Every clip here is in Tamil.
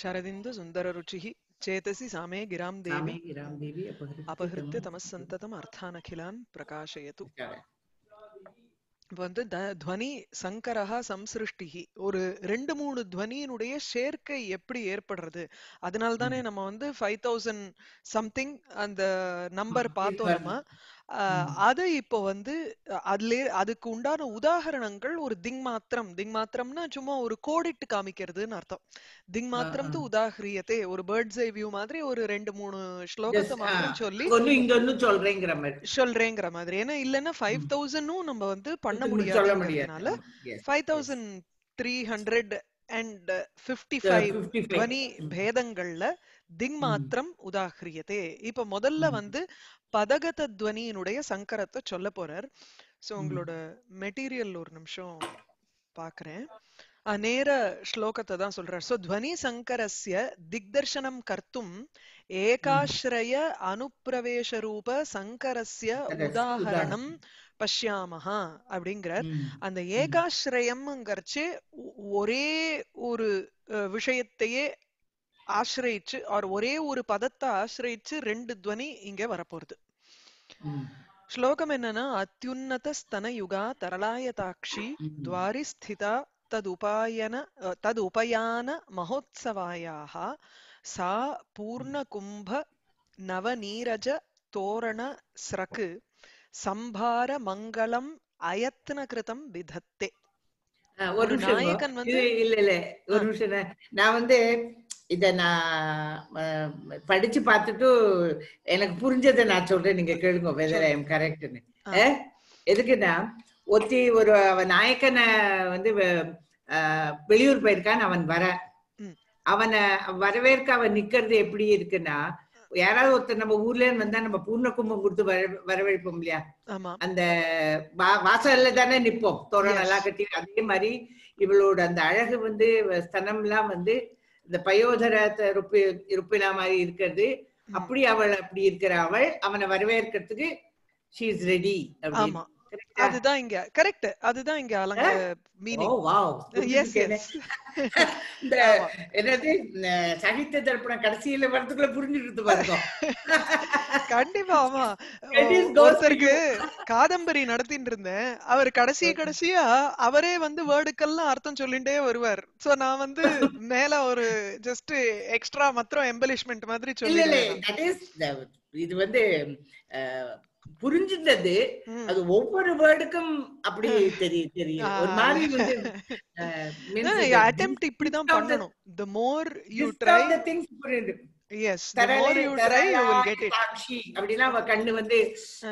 शरदिन्दु सुन्दररुचिः चेतसि सामे गिरां देवी अपहृत्य तमस्सन्ततम् अर्थानखिलान् प्रकाशयतु। வந்து ध्वनि சங்கரஹ சம்ஸ்ருஷ்டிஹ ஒரு 2 3 ध्वனியினுடைய சேர்க்கை எப்படி ஏற்படுறது அதனால தானே நம்ம வந்து 5000 something அந்த நம்பர் பார்த்தோம்மா அது இப்போ வந்து அதுக்கு உண்டான உதாரணங்கள் ஒரு திங்மாத்திரம் திங்மாத்திரம்னா சும்மா ஒரு கோடிட்டு காமிக்கிறதுன்னு அர்த்தம் திங்மாத்திரம்து உதாஹரியதே ஒரு பேர்ட்ஸ் ஐ வியூ மாதிரி ஒரு 2 3 ஸ்லோகத்தை மட்டும் சொல்லி கொஞ்சம் இங்க இன்னும் சொல்றேங்கற மாதிரி ஏனா இல்லனா 5000 னும் நம்ம வந்து பண்ண முடியாதுனால 5355 ध्वनि भेदங்கள்ல திங்மாத்திரம் உதாஹரியதே இப்போ முதல்ல வந்து பதகத ध्वनिயினுடைய சங்கரத்தை சொல்ல போறார். சோ உங்களோட மெட்டீரியல் ஒரு நிமிஷம் பார்க்கறேன். அநேர ஸ்லோகத்தை தான் சொல்றார். சோ ध्वनि சங்கரस्य दिग्दर्शनं कर्तुं एकाश्रय अनुप्रवेश रूप சங்கரस्य உதாரணம் பஷ்யாமஹ அப்படிங்கறார். அந்த ஏகாश्रयம்ங்கறச்சே ஒரே ஒரு விஷயத்தையே आश्रयिच्चु और ஒரே ஒரு பதத்தை ஆசிரயிச்சு 2 ध्वनि இங்கே வரப்போகுது. ஸ்லோகம் என்னன்னா அத்யுன்னத ஸ்தனயுகா தரலாயதாக்ஷி द्वारि स्थिता तदुपयान महोत्सवायाः सा पूर्णकुंभ नवनीरज तोरण स्रक संभार मंगलम अयत्नकृतं विधत्ते. ஒரு நாயகன் வந்து ஒரு நிமிஷம் நான் வந்து இத நான் படிச்சு பார்த்துட்டு எனக்கு புரிஞ்சதை நான் சொல்றேன் நீங்க கேளுங்க whether I am correct ன்னு. எதுக்குன்னா ஒத்தி ஒரு நாயகனை வந்து வெளியூர் போயிருக்கான் அவன் அவனை வரவேற்க அவன் நிக்கிறது எப்படி இருக்குன்னா யாராவது ஒருத்தர் நம்ம ஊர்ல இருந்து வந்தா நம்ம பூர்ண கும்பம் கொடுத்து வரவேற்போம் இல்லையா அந்த வாசல்ல தானே நிப்போம் தோரணம் எல்லாம் கட்டி. அதே மாதிரி இவளோட அந்த அழகு வந்து ஸ்தனம் எல்லாம் வந்து இந்த பயோதரத்தை இருப்பினா மாதிரி இருக்கிறது. அப்படி அவள் அப்படி இருக்கிற அவள் அவனை வரவேற்கிறதுக்கு she is ready அப்படின்னு அதுதான் இங்க கரெக்ட். அதுதான் இங்க அலங்க meaning. Oh wow yes yes என்னது சாகித்ய தர்ப்பணம் கடைசியில வரதுக்குள்ள புரிஞ்சிடுது பாருங்க. கண்டிப்பாமா ஒருத்தருக்கு காதம்பரி நடத்திட்டு இருந்தேன். அவர் கடைசியா அவரே வந்து வேர்டுக்கெல்லாம் அர்த்தம் சொல்லிட்டே வருவார். சோ நான் வந்து மேல ஒரு ஜஸ்ட் எக்ஸ்ட்ரா மாத்திரம் எம்பலிஷ்மெண்ட் மாதிரி சொல்லிட்டேன். இது வந்து புரிஞ்சிட்டது அது ஒவ்வொரு வேர்டுக்கும் அப்படி தெரியும் ஒரு மாதிரி வந்து அட்டெம்ப்ட் இப்படி தான் பண்ணனும். the more you try the things புரியும். yes the more you try you will get it. அப்படினா அவ கண்ணு வந்து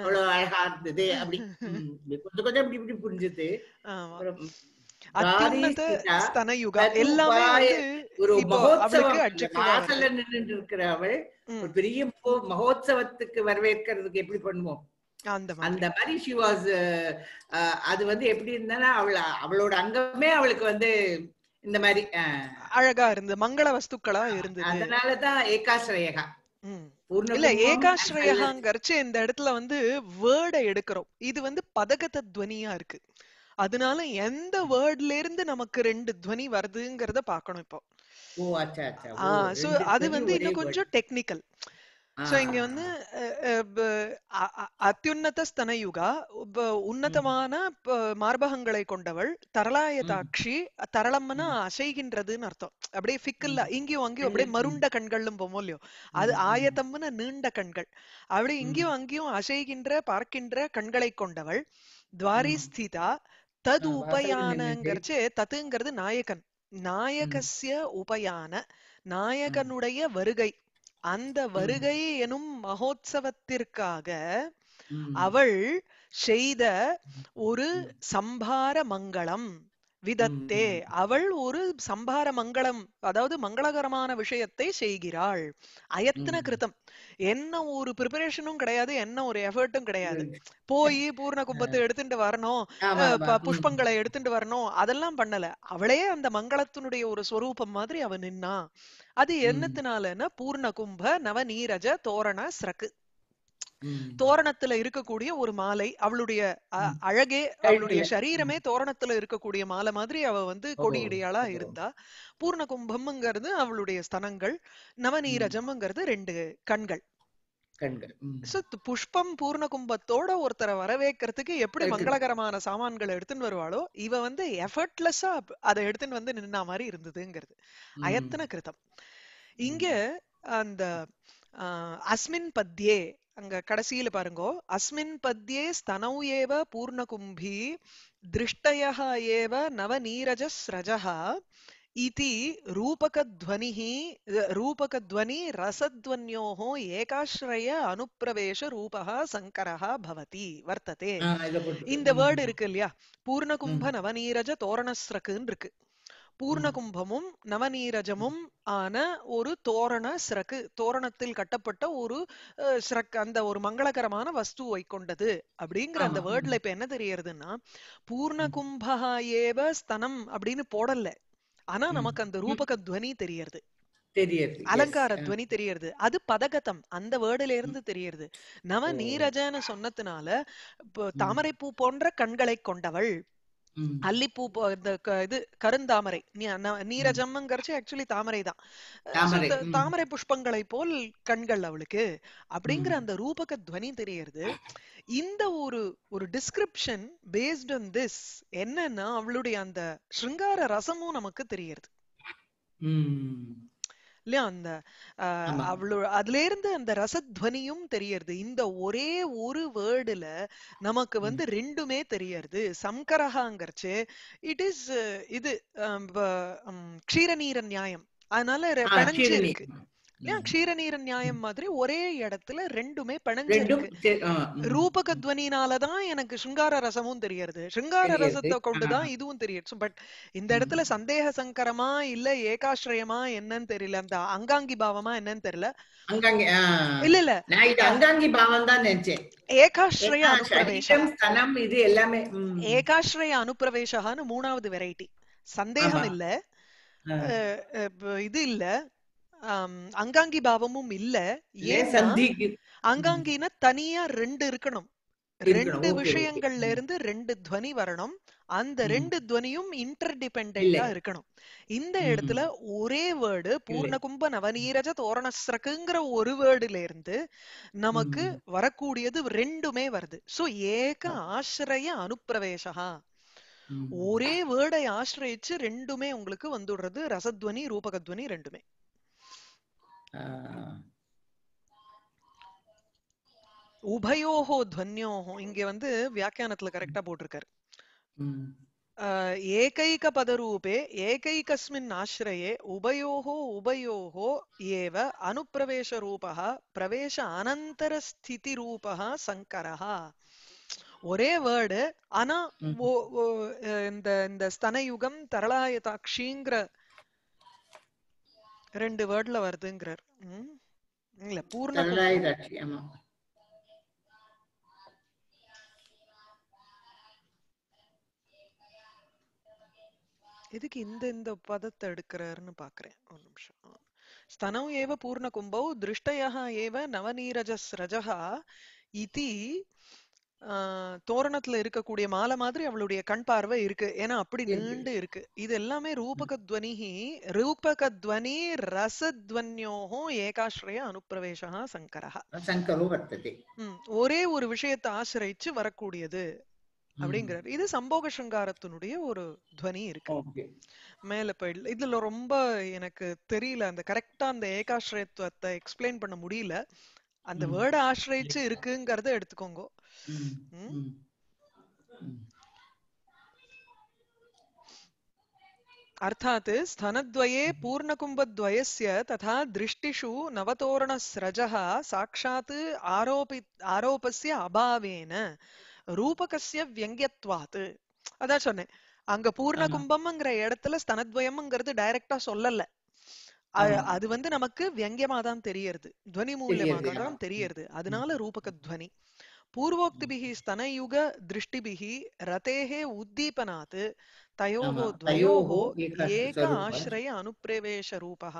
அவ்வளவு அழகா இருந்தது அப்படி கொஞ்சம் கொஞ்சம் இப்படி புரிஞ்சிது. அத்யுன்னத ஸ்தனயுகா எல்லாமே ஒரு மகோத்சவத்துக்கு வாசல்ல நின்னுட்டு இருக்கிறவள் ஒரு பெரிய மகோத்சவத்துக்கு வரவேற்கிறதுக்கு எப்படி பண்ணுவோம் அந்த மாதிரி she was அது வந்து எப்படி இருந்தானா அவளோட அங்கமே அவளுக்கு வந்து இந்த மாதிரி அழகா இருந்து மங்கள வஸ்துக்களா இருந்தது. அதனாலதான் ஏகாஸ்ரயகா இல்ல ஏகாஸ்ரயகாங்கறச்சே இந்த இடத்துல வந்து வேர்டை எடுக்கிறோம். இது வந்து பதகத ध्वनिயா இருக்கு. அதனால எந்த வேர்ட்ல இருந்து நமக்கு 2 ध्वनि வருதுங்கறத பார்க்கணும் இப்போ. ஓ அச்சா அச்சா. சோ அது வந்து இன்னும் கொஞ்சம் டெக்னிக்கல். சோ இங்க வந்து அத்யுன்னத ஸ்தனயுகா உன்னதமான மார்பகங்களை கொண்டவள் தரலாயதாட்சி தரளம்னா அசைகின்றதுன்னு அர்த்தம். அப்படியே ஃபிக்கல்ல இங்கேயும் அங்கேயும் அப்படியே மருண்ட கண்களும் போமோ இல்லையோ அது ஆயத்தம்னா நீண்ட கண்கள் அப்படியே இங்கேயும் அங்கேயும் அசைகின்ற பார்க்கின்ற கண்களை கொண்டவள் द्वारि स्थिता तद उपयानंगरचे ततंगरது நாயகன் நாயகस्य उपयान நாயகனுடைய வருகை அந்த வருகை எனும் மகோத்சவத்திற்காக அவள் செய்த ஒரு சம்பார மங்களம் விதத்தே அவள் ஒரு சம்பார மங்களம் அதாவது மங்களகரமான விஷயத்தை செய்கிறாள். அயத்ன கிருதம் என்ன ஒரு ப்ரிப்பரேஷனும் கிடையாது என்ன ஒரு எஃபர்ட்டும் கிடையாது. போய் பூர்ண கும்பத்தை எடுத்துட்டு வரணும் புஷ்பங்களை எடுத்துட்டு வரணும் அதெல்லாம் பண்ணல. அவளே அந்த மங்களத்தினுடைய ஒரு ஸ்வரூபம் மாதிரி அவ நின்னா. அது என்னத்தினாலன்னா பூர்ண கும்ப நவநீரஜ தோரண ஸ்ரக்கு तोरणत्तुला इरुक्ककूडिय ओरु मालै अवळुடைய अळगे अवळुடைய शरीरमे तोरणत्तुला इरुक्ककूडिय माला मादिरि अव वंदु कोडियडैयाला इरुंदा पूर्ण कुंभमंगरदु अवळुடைய स्तनंगळ नवनीरजमंगरदु रेंडु कण्गळ कण्गळ सो पुष्पम पूर्ण कुंभத்தோட ஒருத்தர வரவேக்கிறதுக்கு எப்படி மங்களகரமான சாமான்களை எடுத்துட்டு வருவாளோ இவ வந்து எஃபர்ட்லெஸா அதை எடுத்துட்டு வந்து நின்ன மாதிரி இருந்ததுங்கிறது அயத்தன கிருதம் இங்க அந்த அஸ்மின் பத்யே अंग कड़सील पारंगो अस्मिन् पद्ये स्तनौ एव पूर्णकुंभी दृष्टयः एव नवनीरजस्रजः इति रूपकध्वनि रसध्वन्योः एकाश्रय अनुप्रवेश रूपः संकरः भवति वर्तते इंद वर्ड इरुक्किल्ला पूर्णकुंभ नवनीरज तोरणस्रकुन इरुक्कु பூர்ணகும்பமும் நவநீரஜமும் ஆன ஒரு தோரண சிறகு தோரணத்தில் கட்டப்பட்ட ஒரு சிறகு அந்த ஒரு மங்களகரமான வஸ்துவை கொண்டது அப்படிங்கற அந்த வேர்ட்ல இப்ப என்ன தெரியுதுன்னா பூர்ணகும்பஹ ஏவ ஸ்தனம் அப்படினு போடல ஆனா நமக்கு அந்த ரூபக த்வனி தெரியுது அலங்கார த்வனி தெரியுது அது பதகதம் அந்த வேர்ட்ல இருந்து தெரியுது நவநீரஜன சொன்னதனால தாமரைப்பூ போன்ற கண்களை கொண்டவள் அல்லிப்பூ இது கருந்தாமரை நீரஜம்ங்கிறச்சு ஆக்சுவலி தாமரை தான் தாமரை புஷ்பங்களை போல் கண்கள் அவளுக்கு அப்படிங்கிற அந்த ரூபக த்வனி தெரியுது இந்த ஒரு டிஸ்கிரிப்ஷன் பேஸ்ட் ஆன் திஸ் என்னன்னா அவளுடைய அந்த சிருங்கார ரசமும் நமக்கு தெரியுது இல்லையா அந்த அவளோ அதுல இருந்து அந்த ரசத்வனியும் தெரியுது இந்த ஒரே ஒரு வேர்டுல நமக்கு வந்து ரெண்டுமே தெரியுது சம்கரஹாங்கறச்சு இட் இஸ் இது க்ஷீரநீர நியாயம் அதனால பிணஞ்சு இருக்கு இல்லையா க்ஷீரநீர நியாயம் மாதிரி ஒரே இடத்துல ரெண்டுமே பிணஞ்சு இருக்கு ரூபக த்வனினாலதான் எனக்கு சிங்கார ரசமும் தெரியுது சிங்கார ரசத்தை கொண்டுதான் இதுவும் தெரியுது பட் இந்த இடத்துல சந்தேக சங்கரமா இல்ல ஏகாஸ்ரயமா என்னன்னு தெரியல அந்த அங்காங்கி பாவமா என்னன்னு தெரியல இல்ல இல்ல அங்காங்கி பாவம் தான் நினைச்சேன் ஏகாஸ்ரய அனுப்ரவேஷம் ஸ்தனம் இது எல்லாமே ஏகாஸ்ரய அனுப்ரவேஷஹான்னு மூணாவது வெரைட்டி சந்தேகம் இல்ல இது இல்ல அங்காங்கி பாவமும் இல்ல அங்காங்கினா தனியா ரெண்டு இருக்கணும் ரெண்டு விஷயங்கள்ல இருந்து ரெண்டு த்வனி வரணும் அந்த ரெண்டு த்வனியும் இன்டர்டிபெண்டெண்டா இருக்கணும் இந்த இடத்துல ஒரே வேர்டு பூர்ணகும்ப நவநீரஜ தோரணஸ்ரகுங்கிற ஒரு வேர்டுல இருந்து நமக்கு வரக்கூடியது ரெண்டுமே வருது சோ ஏக ஆஶ்ரய அனுப்ரவேஷஹா ஒரே வேர்டை ஆஶ்ரயிச்சு ரெண்டுமே உங்களுக்கு வந்துடுறது ரசத்வனி ரூபகத்வனி ரெண்டுமே உபயோஹோ த்வன்யோஹோ இங்க வந்து வியாக்கியானத்துல கரெக்ட்டா போட்டுருக்காரு ஏகைக பதரூபே ஏகைகஸ்மின் ஆஶ்ரயே உபயோஹோ உபயோஹோ ஏவ அனுப்ரவேஷ ரூபஹ பிரவேஷ அனந்தர ஸ்திதி ரூபஹ சங்கரஹ ஒரே வேர்டு ஆனா இந்த இந்த ஸ்தனயுகம் தரளாயதாக்ஷிங்கிற ரெண்டு வேர்ட்ல வருதுங்கறார் இல்ல பூர்ணகும்ப இதுக்கு இந்த இந்த பதத்தை எடுக்கறாருன்னு பாக்குறேன் ஒரு நிமிஷம் ஸ்தனௌ ஏவ பூர்ணகும்பௌ திருஷ்டயஹ ஏவ நவநீரஜஸ்ரஜஹ இதி தோரணத்துல இருக்கக்கூடிய மாலை மாதிரி அவளுடைய கண் பார்வை இருக்கு ஏன்னா அப்படி நீண்டு இருக்கு இது எல்லாமே ரூபகத்வனி ரசத்வன்யோஹோ ஏகாஸ்ரய அனுப்ரவேஷஹ சங்கரஹ சங்கரோ வர்த்ததே ஒரே ஒரு விஷயத்தை ஆஶ்ரயிச்சு வரக்கூடியது அப்படிங்கிறார் இது சம்போக சிங்காரத்தினுடைய ஒரு த்வனி இருக்கு மேல போயிடல இதுல ரொம்ப எனக்கு தெரியல அந்த கரெக்டா அந்த ஏகாஸ்ரயத்துவத்தை எக்ஸ்பிளைன் பண்ண முடியல அந்த வேர்டை ஆஶ்ரயிச்சு இருக்குங்கறதை எடுத்துக்கோங்க अर्थात् स्तनद्वये पूर्णकुम्भद्वयस्य तथा दृष्टिषु नवतोरणस्रजः साक्षात् आरोपस्य अभावेन रूपकस्य व्यङ्ग्यत्वात् अदा சொன்னேன் அங்க பூர்ணகும்பம்ங்கற இடத்துல ஸ்தனத்வயம்ங்கறது டைரக்ட்டா சொல்லல அது வந்து நமக்கு व्यंग्यமா தான் தெரியுது ध्वनि மூலமாக தான் தெரியுது அதனால ரூபக ध्वनि पूर्वोक्तिभिः स्तनयुग दृष्टिभिः रतेः उद्दीपनात् तयोः द्वयोः एक आश्रय अनुप्रवेश रूपः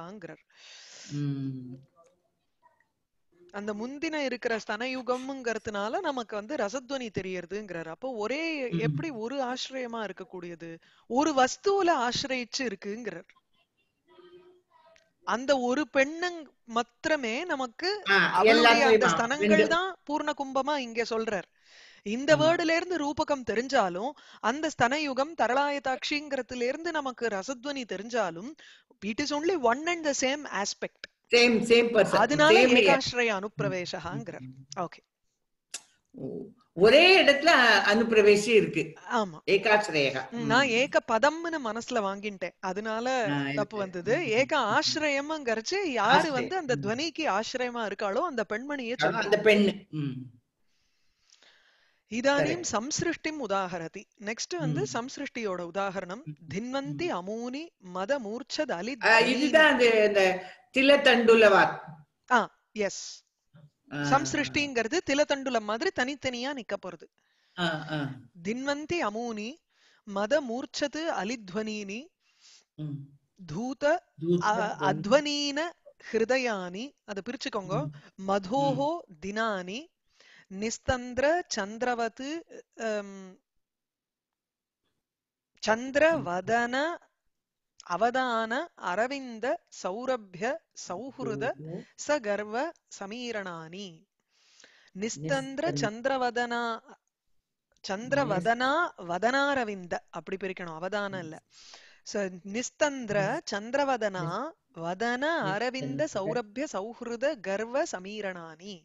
அந்த முந்தின இருக்கிற ஸ்தனயுகம்ங்கிறதுனால நமக்கு வந்து ரசத்வனி தெரியுதுங்கிறார். அப்போ ஒரே எப்படி ஒரு ஆசிரியமா இருக்கக்கூடியது ஒரு வஸ்துவில ஆசிரியிச்சு இருக்குங்கிறார். அந்த ஒரு பெண்ணங் மாத்திரமே நமக்கு அவளுடைய அந்த ஸ்தனங்கள் தான் பூர்ண கும்பமா இங்க சொல்றார். இந்த வேர்டுல இருந்து ரூபகம் தெரிஞ்சாலும் அந்த ஸ்தனயுகம் தரளாயதாட்சிங்கிறதுல இருந்து நமக்கு ரசத்வனி தெரிஞ்சாலும் it is only one and the same aspect. Same person. அதனால ஏகாஸ்ரய அனுப்ரவேஷஹங்கறார். ஓகே. ஒரே இடத்துல அனுப்ரவேஷி இருக்கு. ஆமா. ஏகாஸ்ரயக. நான் ஏக பதம்னு மனசுல வாங்கிட்டேன். அதனால தப்பு வந்தது. ஏக ஆஸ்ரயம்ங்கறச்சு யாரு வந்து அந்த த்வனிக்கு ஆஸ்ரயமா இருக்காளோ அந்த பெண்மணியே சொல்றாங்க. அந்த பெண். இதானீம் சம்ஸ்ருஷ்டிம் உதாஹரதி. நெக்ஸ்ட் வந்து சம்ஸ்ருஷ்டியோட உதாரணம் தின்வந்தி அமூனி மத மூர்ச்ச தலி. இதுதான் அந்த திலதண்டுலவார். ஆ எஸ், சம்ஸ்ருஷ்டிங்கிறது திலதண்டுலம் மாதிரி தனித்தனியா நிக்க போறது. தின்வந்தி அமூனி மத மூர்ச்சது அலித்வனீனி தூத அத்வனீன ஹிருதயானி. அதை பிரிச்சுக்கோங்க. மதோஹோ தினானி निस्तंद्र चंद्रवत चंद्रवदन अवदान अरविंद सौरभ्य सौहृद सगर्व समीरणानि. निस्तंद्र चंद्रवदना चंद्रवदना वदनारविंद அப்படி பிரிக்கணும், அவதானம் இல்ல. சோ நிஸ்தந்திர चंद्रवदना वदन अरविंद सौरभ्य सौहृद गर्व समीरणानि.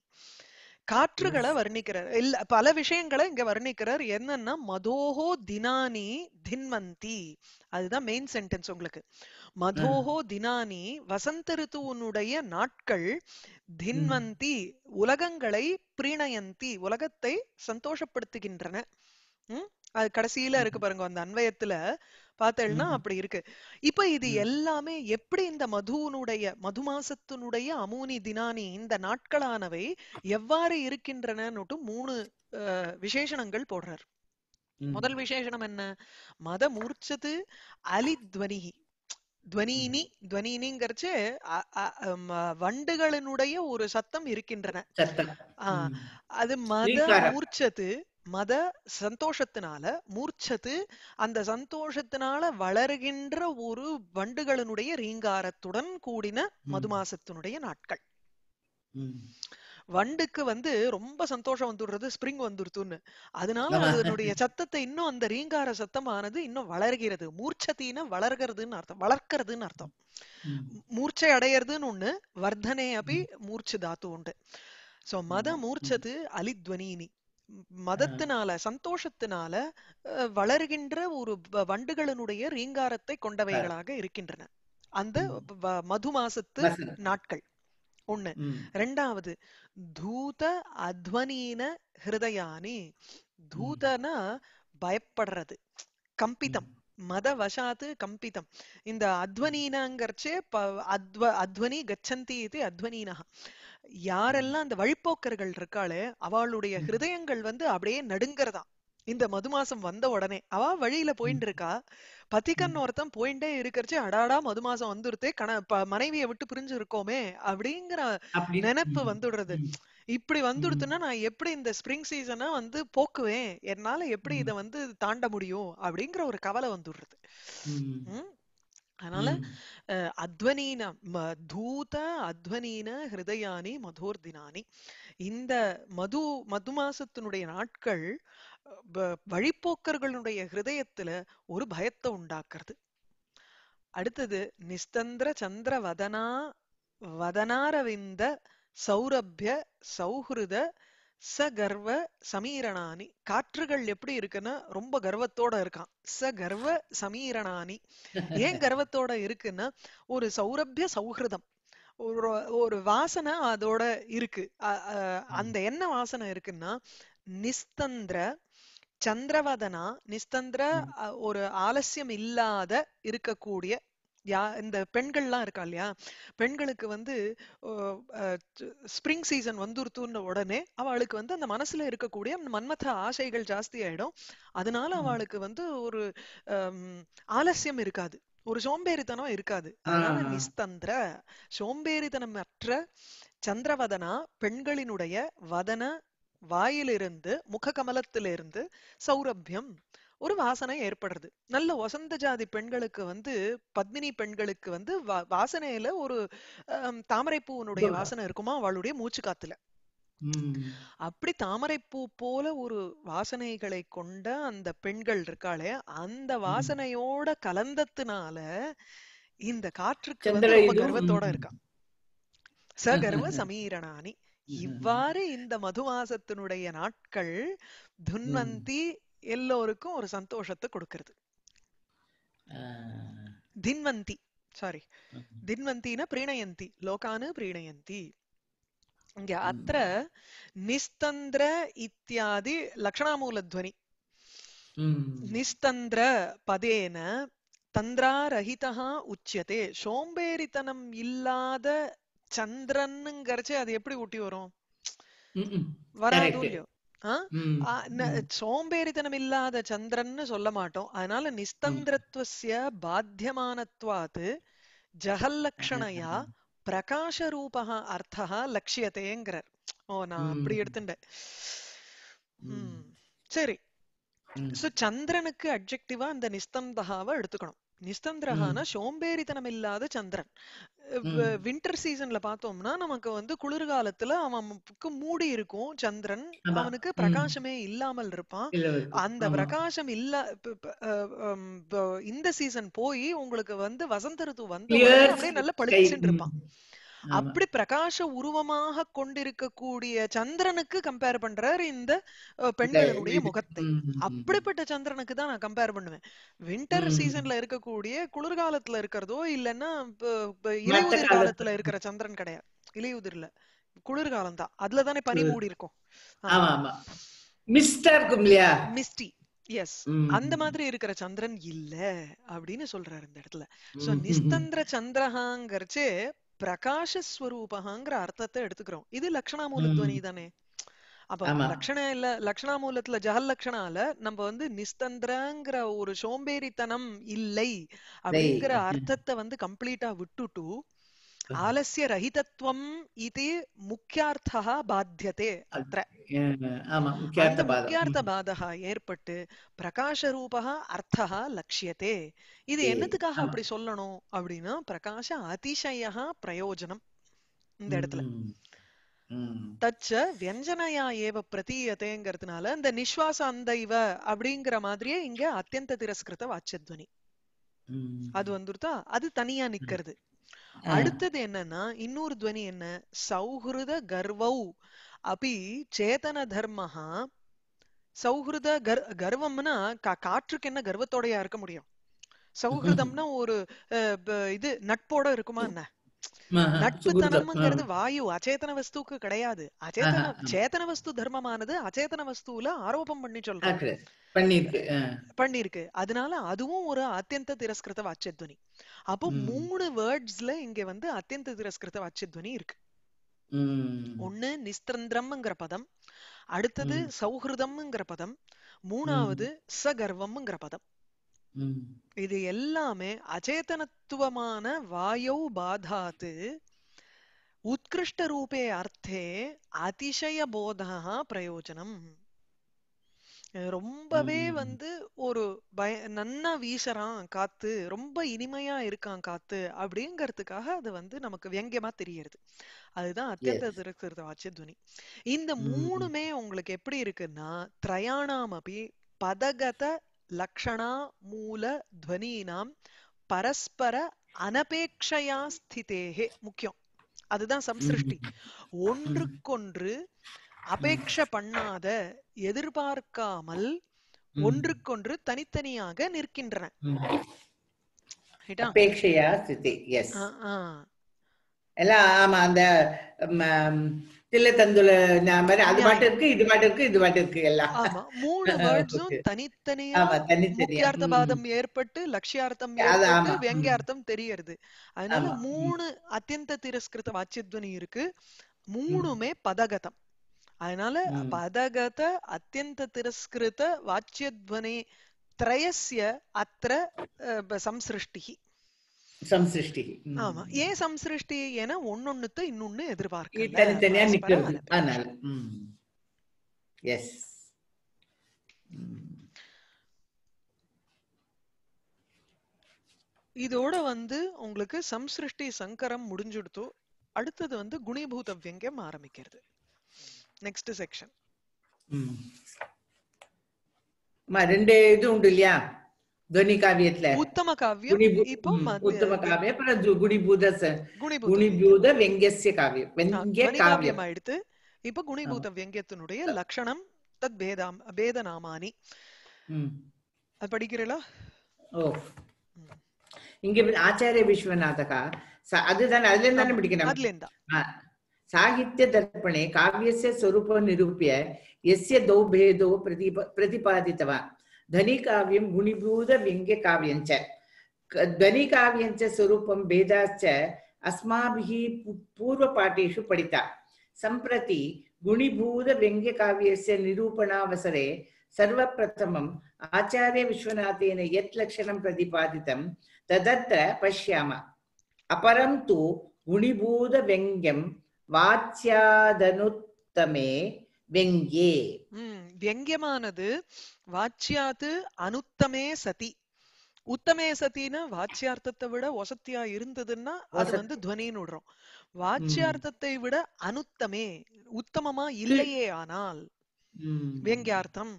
காற்றுகளை வர்ணிக்கிறார், இல்ல பல விஷயங்களை இங்க வர்ணிக்கிறார். என்னன்னா மதோஹோ தினானி தின்வந்தி, அதுதான் மெயின் சென்டென்ஸ் உங்களுக்கு. மதோஹோ தினானி வசந்த ரித்துவனுடைய நாட்கள், தின்வந்தி உலகங்களை பிரீணயந்தி உலகத்தை சந்தோஷப்படுத்துகின்றன. அது கடைசியில இருக்கு பாருங்க அந்த அன்வயத்துல பார்த்தேன்னா அப்படி இருக்கு. இப்ப இது எல்லாமே எப்படி இந்த மதுனுடைய மது மாசத்தினுடைய அமூனி தினானி இந்த நாட்களானவை எவ்வாறு இருக்கின்றனன்னு மூணு விசேஷணங்கள் போடுறார். முதல் விசேஷணம் என்ன? மத மூர்ச்சது அலித்வனிஹி. துவனினி துவனினிங்கிறச்சு வண்டுகளினுடைய ஒரு சத்தம் இருக்கின்றன. அது மத மூர்ச்சது மத சந்தோஷத்தினால, மூர்ச்சத்து அந்த சந்தோஷத்தினால வளர்கின்ற ஒரு வண்டுகளினுடைய ரீங்காரத்துடன் கூடின மதுமாசத்தினுடைய நாட்கள். வண்டுக்கு வந்து ரொம்ப சந்தோஷம் வந்துடுறது, ஸ்பிரிங் வந்துடுதுன்னு. அதனால அதனுடைய சத்தத்தை இன்னும் அந்த ரீங்கார சத்தமானது இன்னும் வளர்கிறது. மூர்ச்சத்தின வளர்கிறதுன்னு அர்த்தம், வளர்க்கிறதுன்னு அர்த்தம். மூர்ச்சை அடையிறதுன்னு ஒண்ணு, வர்தனை அப்படி மூர்ச்சு தாத்து உண்டு. சோ மத மூர்ச்சத்து அலித்வனினி மதத்தினால சந்தோஷத்தினால வளர்கின்ற ஒரு வண்டுகளினுடைய ரீங்காரத்தை கொண்டவைகளாக இருக்கின்றன அந்த மது மாசத்து நாட்கள். ஒண்ணு. ரெண்டாவது தூத அத்வனீன ஹிருதயானி. தூதனா பயப்படுறது, கம்பிதம், மத வசாத்து கம்பிதம். இந்த அத்வனீனங்கறச்சே அத்வனி கச்சந்தி இது அத்வனீனா. யாரெல்லாம் அந்த வழிப்போக்கர்கள் இருக்காளே அவளுடைய ஹிருதயங்கள் வந்து அப்படியே நடுங்கறதா இந்த மது மாசம் வந்த உடனே. அவ வழியில போயிட்டு இருக்கா, பதிகன் ஒருத்தன் போயிட்டே இருக்கிறச்சு அடாடா மது மாசம் வந்துடுத்து, மனைவியை விட்டு பிரிஞ்சு இருக்கோமே அப்படிங்கிற நினைப்பு வந்துடுறது. இப்படி வந்துடுத்துன்னா நான் எப்படி இந்த ஸ்பிரிங் சீசனா வந்து போக்குவேன், என்னால எப்படி இதை வந்து தாண்ட முடியும் அப்படிங்கிற ஒரு கவலை வந்துடுறது. அதனால அத்வனீன தூத அத்வனீன ஹிருதயானி மதோர்தினானி இந்த மது மாசத்தினுடைய நாட்கள் வழிப்போக்கர்களுடைய ஹிருதயத்துல ஒரு பயத்தை உண்டாக்குறது. அடுத்தது நிஸ்தந்திர சந்திர வதனா வதனாரவிந்த சௌரபிய சௌஹிருத சகர்வ சமீரணானி. காற்றுகள் எப்படி இருக்குன்னா ரொம்ப கர்வத்தோட இருக்கான். சகர்வ சமீரணானி ஏன் கர்வத்தோட இருக்குன்னா ஒரு சௌரபிய சௌஹிருதம் ஒரு வாசனை அதோட இருக்கு. அந்த என்ன வாசனை இருக்குன்னா நிஸ்தந்திர சந்திரவதனா, நிஸ்தந்திர ஒரு ஆலசியம் இல்லாத இருக்கக்கூடிய இந்த பெண்கள்லாம் இருக்கா இல்லையா, பெண்களுக்கு வந்து ஸ்பிரிங் சீசன் வந்துருத்துன்ன உடனே அவளுக்கு வந்து அந்த மனசுல இருக்கக்கூடிய மன்மத ஆசைகள் ஜாஸ்தி ஆயிடும். அதனால அவளுக்கு வந்து ஒரு ஆலசியம் இருக்காது, ஒரு சோம்பேறித்தனம் இருக்காது. அதனால நிஸ்தந்திர சோம்பேறித்தனமற்ற சந்திரவதனா பெண்களினுடைய வதன வாயிலிருந்து முக கமலத்திலிருந்து சௌரபியம் ஒரு வாசனை ஏற்படுறது. நல்ல வசந்த ஜாதி பெண்களுக்கு வந்து பத்மினி பெண்களுக்கு வந்து வாசனையில ஒரு தாமரைப்பூனுடைய வாசனை இருக்குமா அவளுடைய மூச்சு காத்துல. அப்படி தாமரைப்பூ போல ஒரு வாசனைகளை கொண்ட அந்த பெண்கள் இருக்காளே அந்த வாசனையோட கலந்ததுனால இந்த காற்றுக்கு வந்து ரொம்ப கர்வத்தோட இருக்கா. சகர்வ சமீரணானி இவ்வாறு இந்த மதுவாசத்தினுடைய நாட்கள் துன்வந்தி எல்லோருக்கும் ஒரு சந்தோஷத்தை கொடுக்கிறது. தின்வந்தி சாரி தின்வந்தினா பிரீணயந்தி லோகானு பிரீணயந்தி. இங்க அத்திர நிஸ்தந்திர இத்தியாதி லக்ஷணாமூலத்வனி நிஸ்தந்திர பதேன தந்திராரஹிதஹ உச்யதே. சோம்பேறித்தனம் இல்லாத சந்திரன்ங்கறச்சே அது எப்படி ஊட்டி வரும் வராது இல்லையோ. சோம்பேறித்தனம் இல்லாத சந்திரன்னு சொல்ல மாட்டோம். அதனால நிஸ்தந்திரத்வஸ்ய பாத்தியமானத்வாத் ஜஹல்லக்ஷணையா பிரகாஷ ரூபா அர்த்தா லட்சியத்தைங்கிறார். ஓ நான் அப்படி எடுத்துட்டேன். சரி சோ சந்திரனுக்கு அட்ஜெக்டிவா அந்த நிஸ்தந்தகாவை எடுத்துக்கணும். நிஸ்தந்திரஹானா சோம்பேறித்தனம் இல்லாத சந்திரன். விண்டர் சீசன்ல பார்த்தோம்னா நமக்கு வந்து குளிர்காலத்துல அவனுக்கு மூடி இருக்கும் சந்திரன், அவனுக்கு பிரகாசமே இல்லாமல் இருப்பான். அந்த பிரகாசம் இல்ல இந்த சீசன் போய் உங்களுக்கு வந்து வசந்த ரித்து வந்து அப்படியே நல்ல பளிச்சுன்னு இருப்பான். அப்படி பிரகாச உருவமாக கொண்டிருக்கக்கூடிய சந்திரனுக்கு கம்பேர் பண்றாரு இந்த பெண்களுடைய முகத்தை. அப்படிப்பட்ட சந்திரனுக்கு தான் நான் கம்பேர் பண்ணுவேன். விண்டர் சீசன்ல இருக்கக்கூடிய குளிர்காலத்துல இருக்கிறதோ இல்லைன்னா இலையுதிர் காலத்துல இருக்கிற சந்திரன் கிடையாது. இலையுதிர்ல குளிர்காலம் தான், அதுலதானே பனி மூடி இருக்கும் மிஸ்டி. எஸ் அந்த மாதிரி இருக்கிற சந்திரன் இல்ல அப்படின்னு சொல்றாரு இந்த இடத்துல. சோ நிஸ்தந்திர சந்திரஹாங்கிறச்சே பிரகாசஸ்வரூபங்கிற அர்த்தத்தை எடுத்துக்கிறோம். இது லக்ஷணாமூல துவனி தானே. அப்ப லக்ஷணாமூலத்துல ஜஹல்லக்ஷணால நம்ம வந்து நிஸ்தந்திரங்கிற ஒரு சோம்பேறித்தனம் இல்லை அப்படிங்கிற அர்த்தத்தை வந்து கம்ப்ளீட்டா விட்டுட்டு ஆலஸ்ய ரஹிதத்வம் இது முக்கியார்த்தா பாத்தியதே அத்ர. அந்த முக்கியார்த்த பாதகா ஏற்பட்டு பிரகாஷ ரூபா அர்த்தா லட்சியதே. இது என்னத்துக்காக அப்படி சொல்லணும் அப்படின்னா பிரகாஷ அதிசய பிரயோஜனம் இந்த இடத்துல. தச்ச வியஞ்சனையா ஏவ பிரதீயத்தைங்கிறதுனால இந்த நிஸ்வாச அந்த இவ அப்படிங்கிற மாதிரியே இங்க அத்தியந்த திரஸ்கிருத வாச்சத்வனி அது வந்துருதா, அது தனியா நிக்கிறது. அடுத்தது என்னன்னா இன்னொரு துவனி என்ன சௌஹ்ருத கர்வௌ அபி சேதன தர்மஹா. சௌஹ்ருத கர்வம்னா காற்றுக்கு என்ன கர்வத்தோடையா இருக்க முடியும்? சௌஹ்ருதம்னா ஒரு இது நட்போட இருக்குமா என்ன? நட்பு தனம்ங்கிறது வாயு அச்சேதன வஸ்துக்கு கிடையாது. அச்சேதன சேதன வஸ்து தர்மமானது அச்சேதன வஸ்துல ஆரோபம் பண்ணி சொல்றேன் பண்ணிருக்கு. அதனால அதுவும் ஒரு அத்தியந்த திரஸ்கிருத வாச்சத்வனி. அப்போ 3 வேர்ட்ஸ்ல இங்க வந்து அத்தியந்த திரஸ்கிருத வாச்சத்வனி இருக்கு. ஒண்ணு நிஸ்தந்திரம்ங்கிற பதம், அடுத்தது சௌஹ்ருதம்ங்கிற பதம், மூணாவது சகர்வம்ங்கிற பதம். இது எல்லாமே அச்சேதனத்துவமான வாயோ பாதாது உத்கிருஷ்ட ரூபே அர்த்தே அதிசய போதா பிரயோஜனம். ரொம்பவே வந்து ஒரு நன்னா வீசறான் காத்து, ரொம்ப இனிமையா இருக்கான் காத்து அப்படிங்கறதுக்காக அது வந்து நமக்கு வியங்கியமா தெரியுது. அதுதான் அத்தியந்த திரஸ்கிருத வாச்சத்வனி. இந்த 3 உங்களுக்கு எப்படி இருக்குன்னா திரயாணாம் அபி பதகத லக்ஷணா மூல துவனீனாம் பரஸ்பர அனபேக்ஷயா ஸ்திதேஹே முக்கியம். அதுதான் சம்சிருஷ்டி. ஒன்றுக்கொன்று அபேக்ஷ பண்ணாத எதிர்பார்க்காமல் ஒன்றுக்கொன்று தனித்தனியாக நிற்கின்றன. முக்கியார்த்தபாதம் ஏற்பட்டு லட்சியார்த்தம் ஏற்பட்டு வியங்கியார்த்தம் தெரியுது. அதனால 3 அத்தியந்த திரஸ்கிருத வாச்சத்வனி இருக்கு. 3 பதகதம். அதனால பதகத அத்தியந்த திரஸ்கிருத வாச்சியத்வனே த்ரயஸ்ய அத்ர சம்சிருஷ்டிஹி. संसृष्टि आमा ये संसृष्टि येना ओन्नोन्नत्तु इन्नोन्नु एदुर्पार्क्कला ये तनिया निक्किरदु आनाल यस இதோட வந்து உங்களுக்கு சம்ஸ்ருஷ்டி சங்கரம் முடிஞ்சிடுது அடுத்து வந்து குணீபூதவ்யங்கம் ஆரம்பிக்கிறது நெக்ஸ்ட் செக்ஷன் மா ரெண்டு இது உண்டுலயா ध्वनि காவியத்துல உத்தம காவியம் இப்போ உத்தம காவியம் பர குணீபூதஸ் குணீபூதவ்யங்கस्य காவியம் வெங்கே காவியம் எடுத்து இப்போ குணீபூதவ்யங்கத்தினுடைய லட்சணம் தத் பேதாம் பேதநாமானி அது படிக்கிறீங்களா ஓ इंगे आचार्य विश्वनाथ का साहित्य दर्पणे काव्यस्य स्वरूप निरूप्य यस्य दो भेदो प्रतिपादितवान् ध्वनिकाव्यं गुणीभूतव्यङ्ग्यकाव्यं च ध्वनिकाव्यं च स्वरूपं भेदाश्च अस्माभिः पूर्वपाठेषु पठिता सम्प्रति गुणीभूतव्यङ्ग्यकाव्यस्य निरूपणावसरे सर्वप्रथमं आचार्य विश्वनाथेन यत् लक्षणं प्रतिपादितं तदत्र पश्यामः अपरं तु गुणीभूतव्यङ्ग्यं वाच्यादनुत्तमे व्यङ्ग्ये व्यङ्ग्यमानद् वाच्यात् उत्तमे सतीना वाच्यार्थத்தை விட வசத்தியா இருந்ததுன்னா அது வந்து ध्वனின்னு உடறோம் வாச்யார்த்தத்தை விட அனுத்தமே உத்தமமா இல்லையே ஆனால் व्यङ्ग्यार्थम्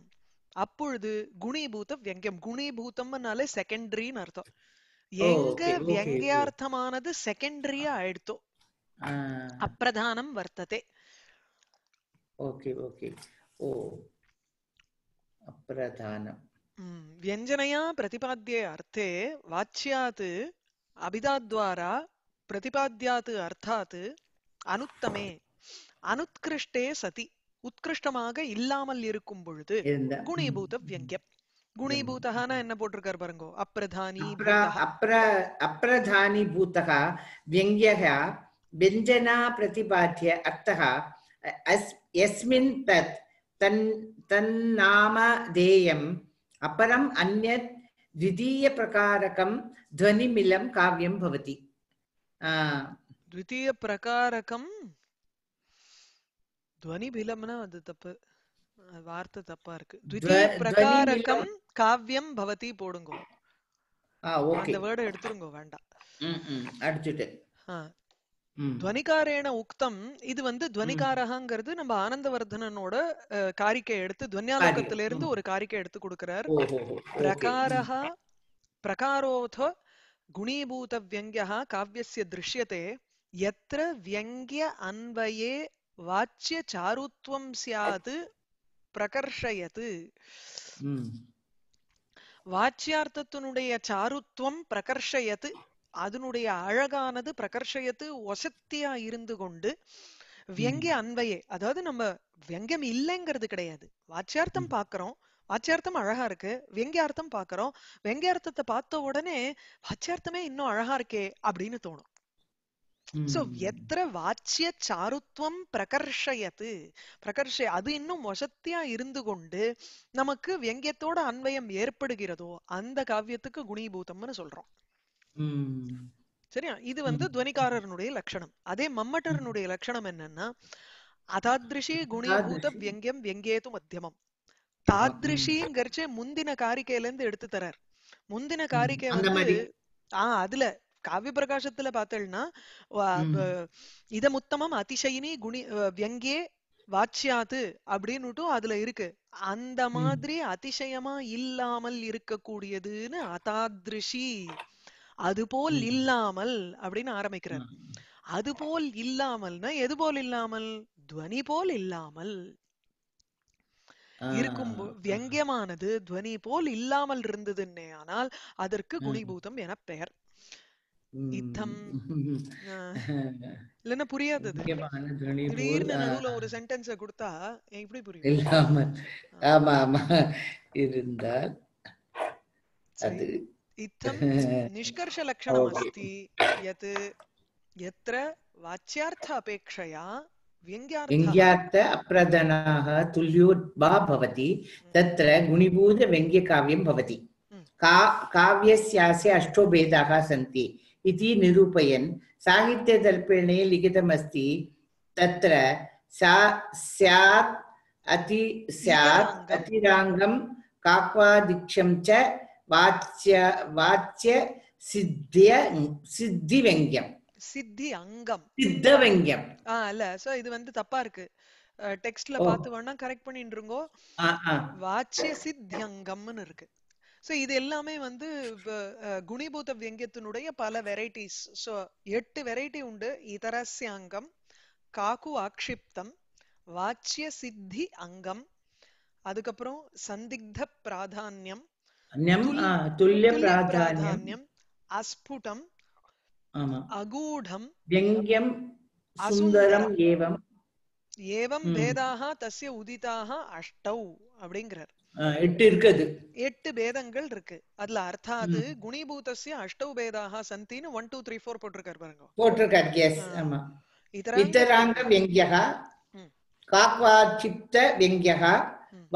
அப்பொழுது குணீபூத व्यङ्ग्यम् குணீபூதம்னாலே செகண்டரின்னு அர்த்தம் எங்க व्यङ्ग्यार्थமானது செகண்டரியா ஆயிடுது அப்ரதானம் வர்த்ததே ஓகே ஓகே ஓ அப்ரதானம் व्यञ्जनया प्रतिपाद्ये अर्थे वाच्यात् अभिधाद्वारा प्रतिपाद्यात् अर्थात् अनुत्तमे अनुत्कृष्टे सति उत्कृष्टமாக இல்லாமல் இருக்கும் பொழுது குணீபூத व्यङ्ग्यम् குணீபூதஹானா என்ன போட்டுருக்கார் பாருங்க அப்ரதானி அப்ரதானி பூதஹ व्यङ्ग्यः व्यञ्जना प्रतिपाद्य अर्थः यस्मिन् तत् तन्नामधेयम् अपरम् अन्यत् द्वितीय प्रकारकम् ध्वनिमिलम् काव्यम् भवति द्वितीय प्रकारकम् ध्वनि बिलमना அது தப்பு வார்த்தை தப்பா இருக்கு द्वितीय प्रकारकम् काव्यम् भवति போடுங்க ஓகே அந்த வேர்ட் எடுத்துருங்க வேண்டாம் அடிச்சிட்டேன் ध्वनिकारेण उक्तम् இது வந்து ध्वनिकारहங்கிறது நம்ம ஆனந்தவர்தனனோட காரிக்கை எடுத்து ध्वन्यालोकத்துல இருந்து ஒரு காரிக்கை எடுத்து கொடுக்கிறார் प्रकारः प्रकारोऽथ गुणीभूतव्यङ्ग्यः काव्यस्य दृश्यते यत्र व्यङ्ग्य अन्वये वाच्य चारुत्वं स्यात् प्रकर्षयत् वाच्यार्थத்தினுடைய चारुत्वं प्रकर्षयत् அதனுடைய அழகானது प्रकर्षयत् வசத்தியா இருந்து கொண்டு व्यङ्ग्य अन्वये அதாவது நம்ம व्यङ्ग्यम இல்லங்கிறது கிடையாது வாச்யார்த்தம் பார்க்கறோம் வாச்யார்த்தம் அழகா இருக்கு व्यङ्ग्यार्थம் பார்க்கறோம் व्यङ्ग्यार्थத்தை பார்த்த உடனே வாச்யார்த்தமே இன்னும் அழகா இருக்கே அப்படினு தோணும் சோ எத்ர வாச்ய சாருத்வம் பிரகர்ஷயது பிரகர்ஷ அது இன்னும் வசத்தியா இருந்து கொண்டு நமக்கு व्यङ्ग्यத்தோட அன்வயம் ஏற்படுகிறதோ அந்த காவியத்துக்கு குணீபூதம்னு சொல்றோம் சரியா இது வந்து ध्वनिकारனுடைய லட்சணம் அதே மம்மட்டரனுடைய லட்சணம் என்னன்னா அதாத்ரிஷி குணீபூத व्यङ्ग्यम् व्यङ्ग्येतु मध्यमम् தாத்ரிஷிங்கறச்சே முந்தின காரிக்கையில இருந்து எடுத்து தரார் முந்தின காரிக்கை வந்து அதுல काव्य प्रकाशத்துல பார்த்தேன்னா இதம் உத்தமம் அதிசயினி குணி व्यङ्ग्ये வாச்யாத் அப்படினுட்டு அதுல இருக்கு அந்த மாதிரி அதிசயமா இல்லாமல் இருக்க கூடியதுன்னு அதாத்ரிஷி அதுபோல் இல்லாமல் அப்படினு ஆரம்பிக்கிறார் அதுபோல் இல்லாமல்னா எது போல் இல்லாமல் ध्वनि போல் இல்லாமல் இருக்கும் व्यङ्ग्यமானது ध्वनि போல் இல்லாமல் இருந்ததுன்னே ஆனால் அதற்கு குணீபூதம் என பெயர் இதம் இல்லனா புரியாதது திடீர்னு நடுவுல ஒரு சென்டென்ஸ் கொடுத்தா எப்படி புரியும் இல்லாம ஆமா ஆமா இருந்தால் அது இதம் நிஷ்கர்ஷ லட்சணம் अस्ति यत् यत्र वाच्यार्थ अपेक्षया व्यङ्ग्यार्थ अप्रदानः तुल्योद्भवः भवति तत्र गुणीभूत व्यङ्ग्य काव्यं भवति काव्यस्यास्य अष्टो भेदाः सन्ति इति निरूपयन् साहित्यदर्पणे लिखितमस्ति तत्र स्यात् अतिराङ्गम् काक्वादिक्षं च वाच्य सिद्धव्यङ्ग्यम् அல்ல சோ இது வந்து தப்பா இருக்கு டெக்ஸ்ட்ல பார்த்து வேணா கரெக்ட் பண்ணிடுறீங்க வாச்ய சித்தியங்கம்னு இருக்கு சோ இது எல்லாமே வந்து குணிபூத व्यंग्यத்தினுடைய பல வெரைட்டிஸ் சோ 8 வெரைட்டி உண்டு இதரஸ்யாங்கம் காகு ஆக்ஷிப்தம் வாச்ய சித்தி அங்கம் அதுக்கு அப்புறம் சந்திக்த பிராதான்யம் துல்ய பிராதான்யம் அஸ்புடம் अगूढं व्यंग्यं सुंदरं एवं एवं भेदाः तस्य उदिताः अष्टौ அப்படிங்கறார் எட்டு இருக்குது எட்டு வேதங்கள் இருக்கு அதுல அர்த்தாது குணிபூதस्य अष्टौ भेदाः சந்தின 1 2 3 4 போட்டுருக்கார் பாருங்க போட்டுருக்கார் yes ஆமா इतराङ्गम् व्यङ्ग्यः काक्वाचित्त व्यङ्ग्यः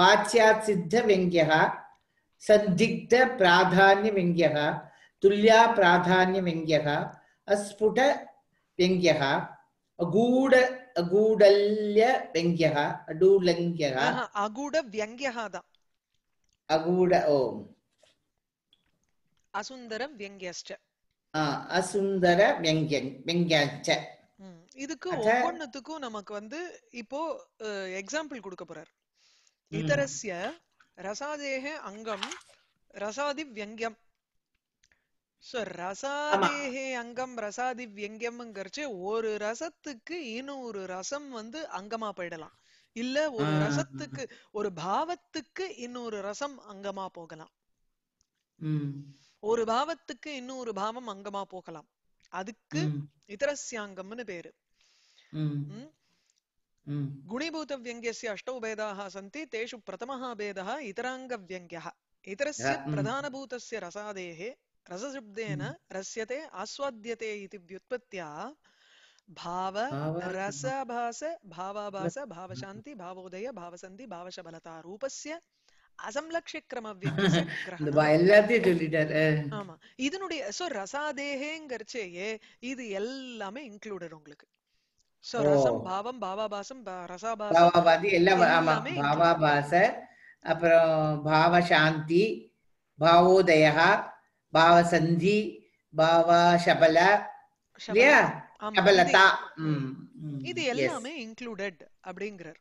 वाच्यात् सिद्ध व्यङ्ग्यः सन्दिग्ध प्राधान्य व्यङ्ग्यः तुल्या प्राधान्य व्यङ्ग्यः अस्फुट व्यङ्ग्यः अगूढल्य व्यङ्ग्यः अडूलङ्ग्यः अगूढ व्यङ्ग्यः अगूढ ओम असुन्दरं व्यङ्ग्यश्च असुन्दर व्यङ्ग्यञ्च இதுக்கு ஒவ்வொண்ணுத்துக்கு நமக்கு வந்து இப்போ எக்ஸாம்பிள் கொடுக்க போறார் இதரस्य रसादेह அங்கம் रसादि व्यङ्ग्यम् சோ ரசாதேஹ அங்கம் ரசாதி व्यंग्यம்ங்கறச்சே ஒரு ரசத்துக்கு இன்னொரு ரசம் வந்து அங்கமா போய்டலாம் இல்ல ஒரு ரசத்துக்கு ஒரு பாவத்துக்கு இன்னொரு ரசம் அங்கமா போகலாம் ஒரு பாவத்துக்கு இன்னொரு பாவம் அங்கமா போகலாம் அதுக்கு இதரஸ்யாங்கம்னு பேரு குணிபூத व्यंग्यस्य अष्टौ भेदाः सन्ति तेषु प्रथमः भेदः इतराङ्ग व्यङ्ग्यः इतरस्य प्रधानभूतस्य रसादेह रसशब्देन रस्यते आस्वाद्यते इति व्युत्पत्त्या भाव रसाभास भावाभास भावशान्ति भावोदय भावसन्धि भावशबलता रूपस्य असंलक्ष्यक्रमव्यस्य ग्रहणम् ஆமா இதனுடைய சோ ரசாதேஹேங்கறச்சே இது எல்லாமே இன்க்ளூடட் உங்களுக்கு சோ ரசம் பாவம் பாவாபாசம் ரசாபாசம் பாவாபாதி எல்லாம் ஆமா பாவாபாச அப்புறம் भावशान्ति भावोदयः भाव संधि भाव शबला लिया शबलता இது எல்லாமே இன்க்ளூடட் அப்படிங்கறார்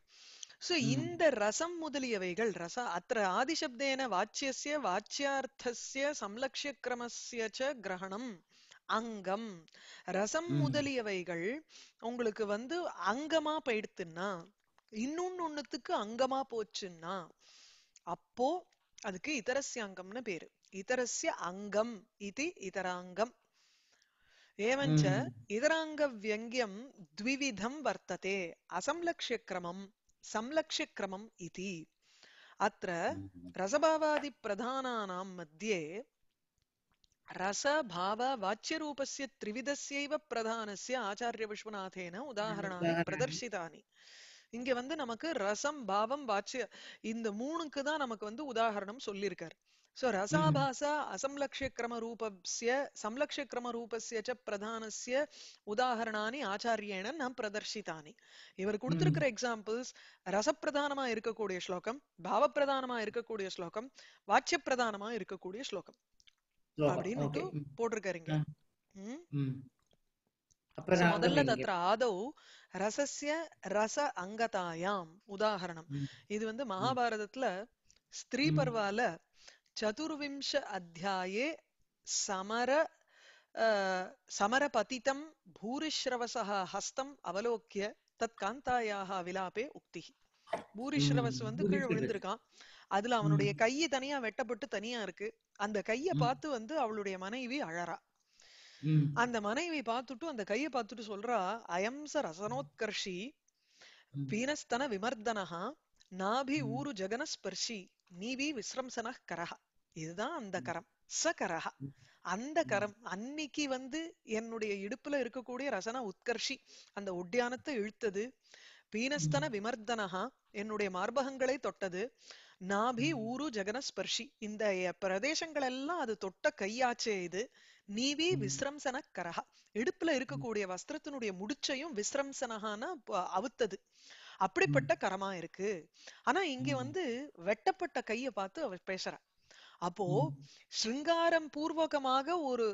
சோ இந்த ரசம் முதலியவைகள் ரச அத்ர ஆதி शब्देन वाच्यस्य वाच्यार्थस्य संलक्ष्य क्रमस्य च ग्रहणम् அங்கம் ரசம் முதலியவைகள் உங்களுக்கு வந்து அங்கமா போயிடுதுன்னா இன்னொன்னுத்துக்கு அங்கமா போச்சுன்னா அப்போ அதுக்கு இதரஸ்யாங்கம்னு பேரு इतरस्य अङ्गम् इति इतराङ्गम् एवञ्च इतराङ्गव्यङ्ग्यम् द्विविधं वर्तते असंलक्ष्यक्रमं संलक्ष्यक्रमम् इति अत्र रसभावादि प्रधानानां मध्ये रसभाववाच्यरूपस्य त्रिविधस्यैव प्रधानस्य आचार्य विश्वनाथेन उदाहरणानि प्रदर्शितानि இங்க வந்து நமக்கு ரசம் பாவம் வாச்ய இந்த மூணுக்கு தான் நமக்கு வந்து உதாரணம் சொல்லிருக்கார் सो रसाभासा असंलक्ष्यक्रमरूपस्य संलक्ष्यक्रमरूपस्य च प्रधानस्य उदाहरणानि आचार्येण न प्रदर्शितानि इवर कुडुतिरुक्र एग्जांपल्स रसप्रधानमा इरुक्कूडिय श्लोकम भावप्रधानमा इरुक्कूडिय श्लोकम वाच्यप्रधानमा इरुक्कूडिय श्लोकम அப்படினு போட்டுக்கறீங்க அப்புறம் முதல்ல தத்ர ஆதௌ ரசस्य रस अंगतायाम உதாரணம் இது வந்து மகாபாரதத்துல ஸ்திரீ பர்வால चतुर्विंश अध्याये समरपतितं भूरिश्रवसः हस्तम् अवलोक्य तत्कान्तायाः विलापे उक्तिः भूरिश्रवसः வந்து கீழ விழுந்திருக்கான் அதுல அவனுடைய கையை தனியா வெட்டப்பட்டு தனியா இருக்கு அந்த கையை பார்த்து வந்து அவளுடைய மனைவி அழறா அந்த மனைவி பார்த்துட்டு அந்த கையை பார்த்துட்டு சொல்றா அயம்ச ரசனோத்கर्षि வீனஸ்தன விமர்தனः நாபி ஊரு ஜகனஸ்பர்ஷி நீவி விஸ்ரம்சனஹ் கரஹ இதுதான் அந்த கரம் ச கரஹ அந்த கரம் அன்னைக்கு வந்து என்னுடைய இடுப்புல இருக்கக்கூடிய ரசன உத்கர்ஷி அந்த உட்யானத்தை இழுத்தது பீனஸ்தன விமர்தனஹ என்னுடைய மார்பகங்களை தொட்டது நாபி ஊரு ஜகனஸ்பர்ஷி இந்த பிரதேசங்கள் எல்லாம் அது தொட்ட கையாச்சே இது नीवे विश्रंसनकरः इडुप्पुल इरुक्ककूडिय वस्त्रत्तिनुடைய मुडिचையும் विश्रंसनहाना अवुत्तदु அப்படிப்பட்ட கரமா இருக்கு. ஆனா இங்க வந்து வெட்டப்பட்ட கையை பார்த்து அவர் பேசுறார். அப்போ ஸ்ருங்காரம் பூர்வகமாக ஒரு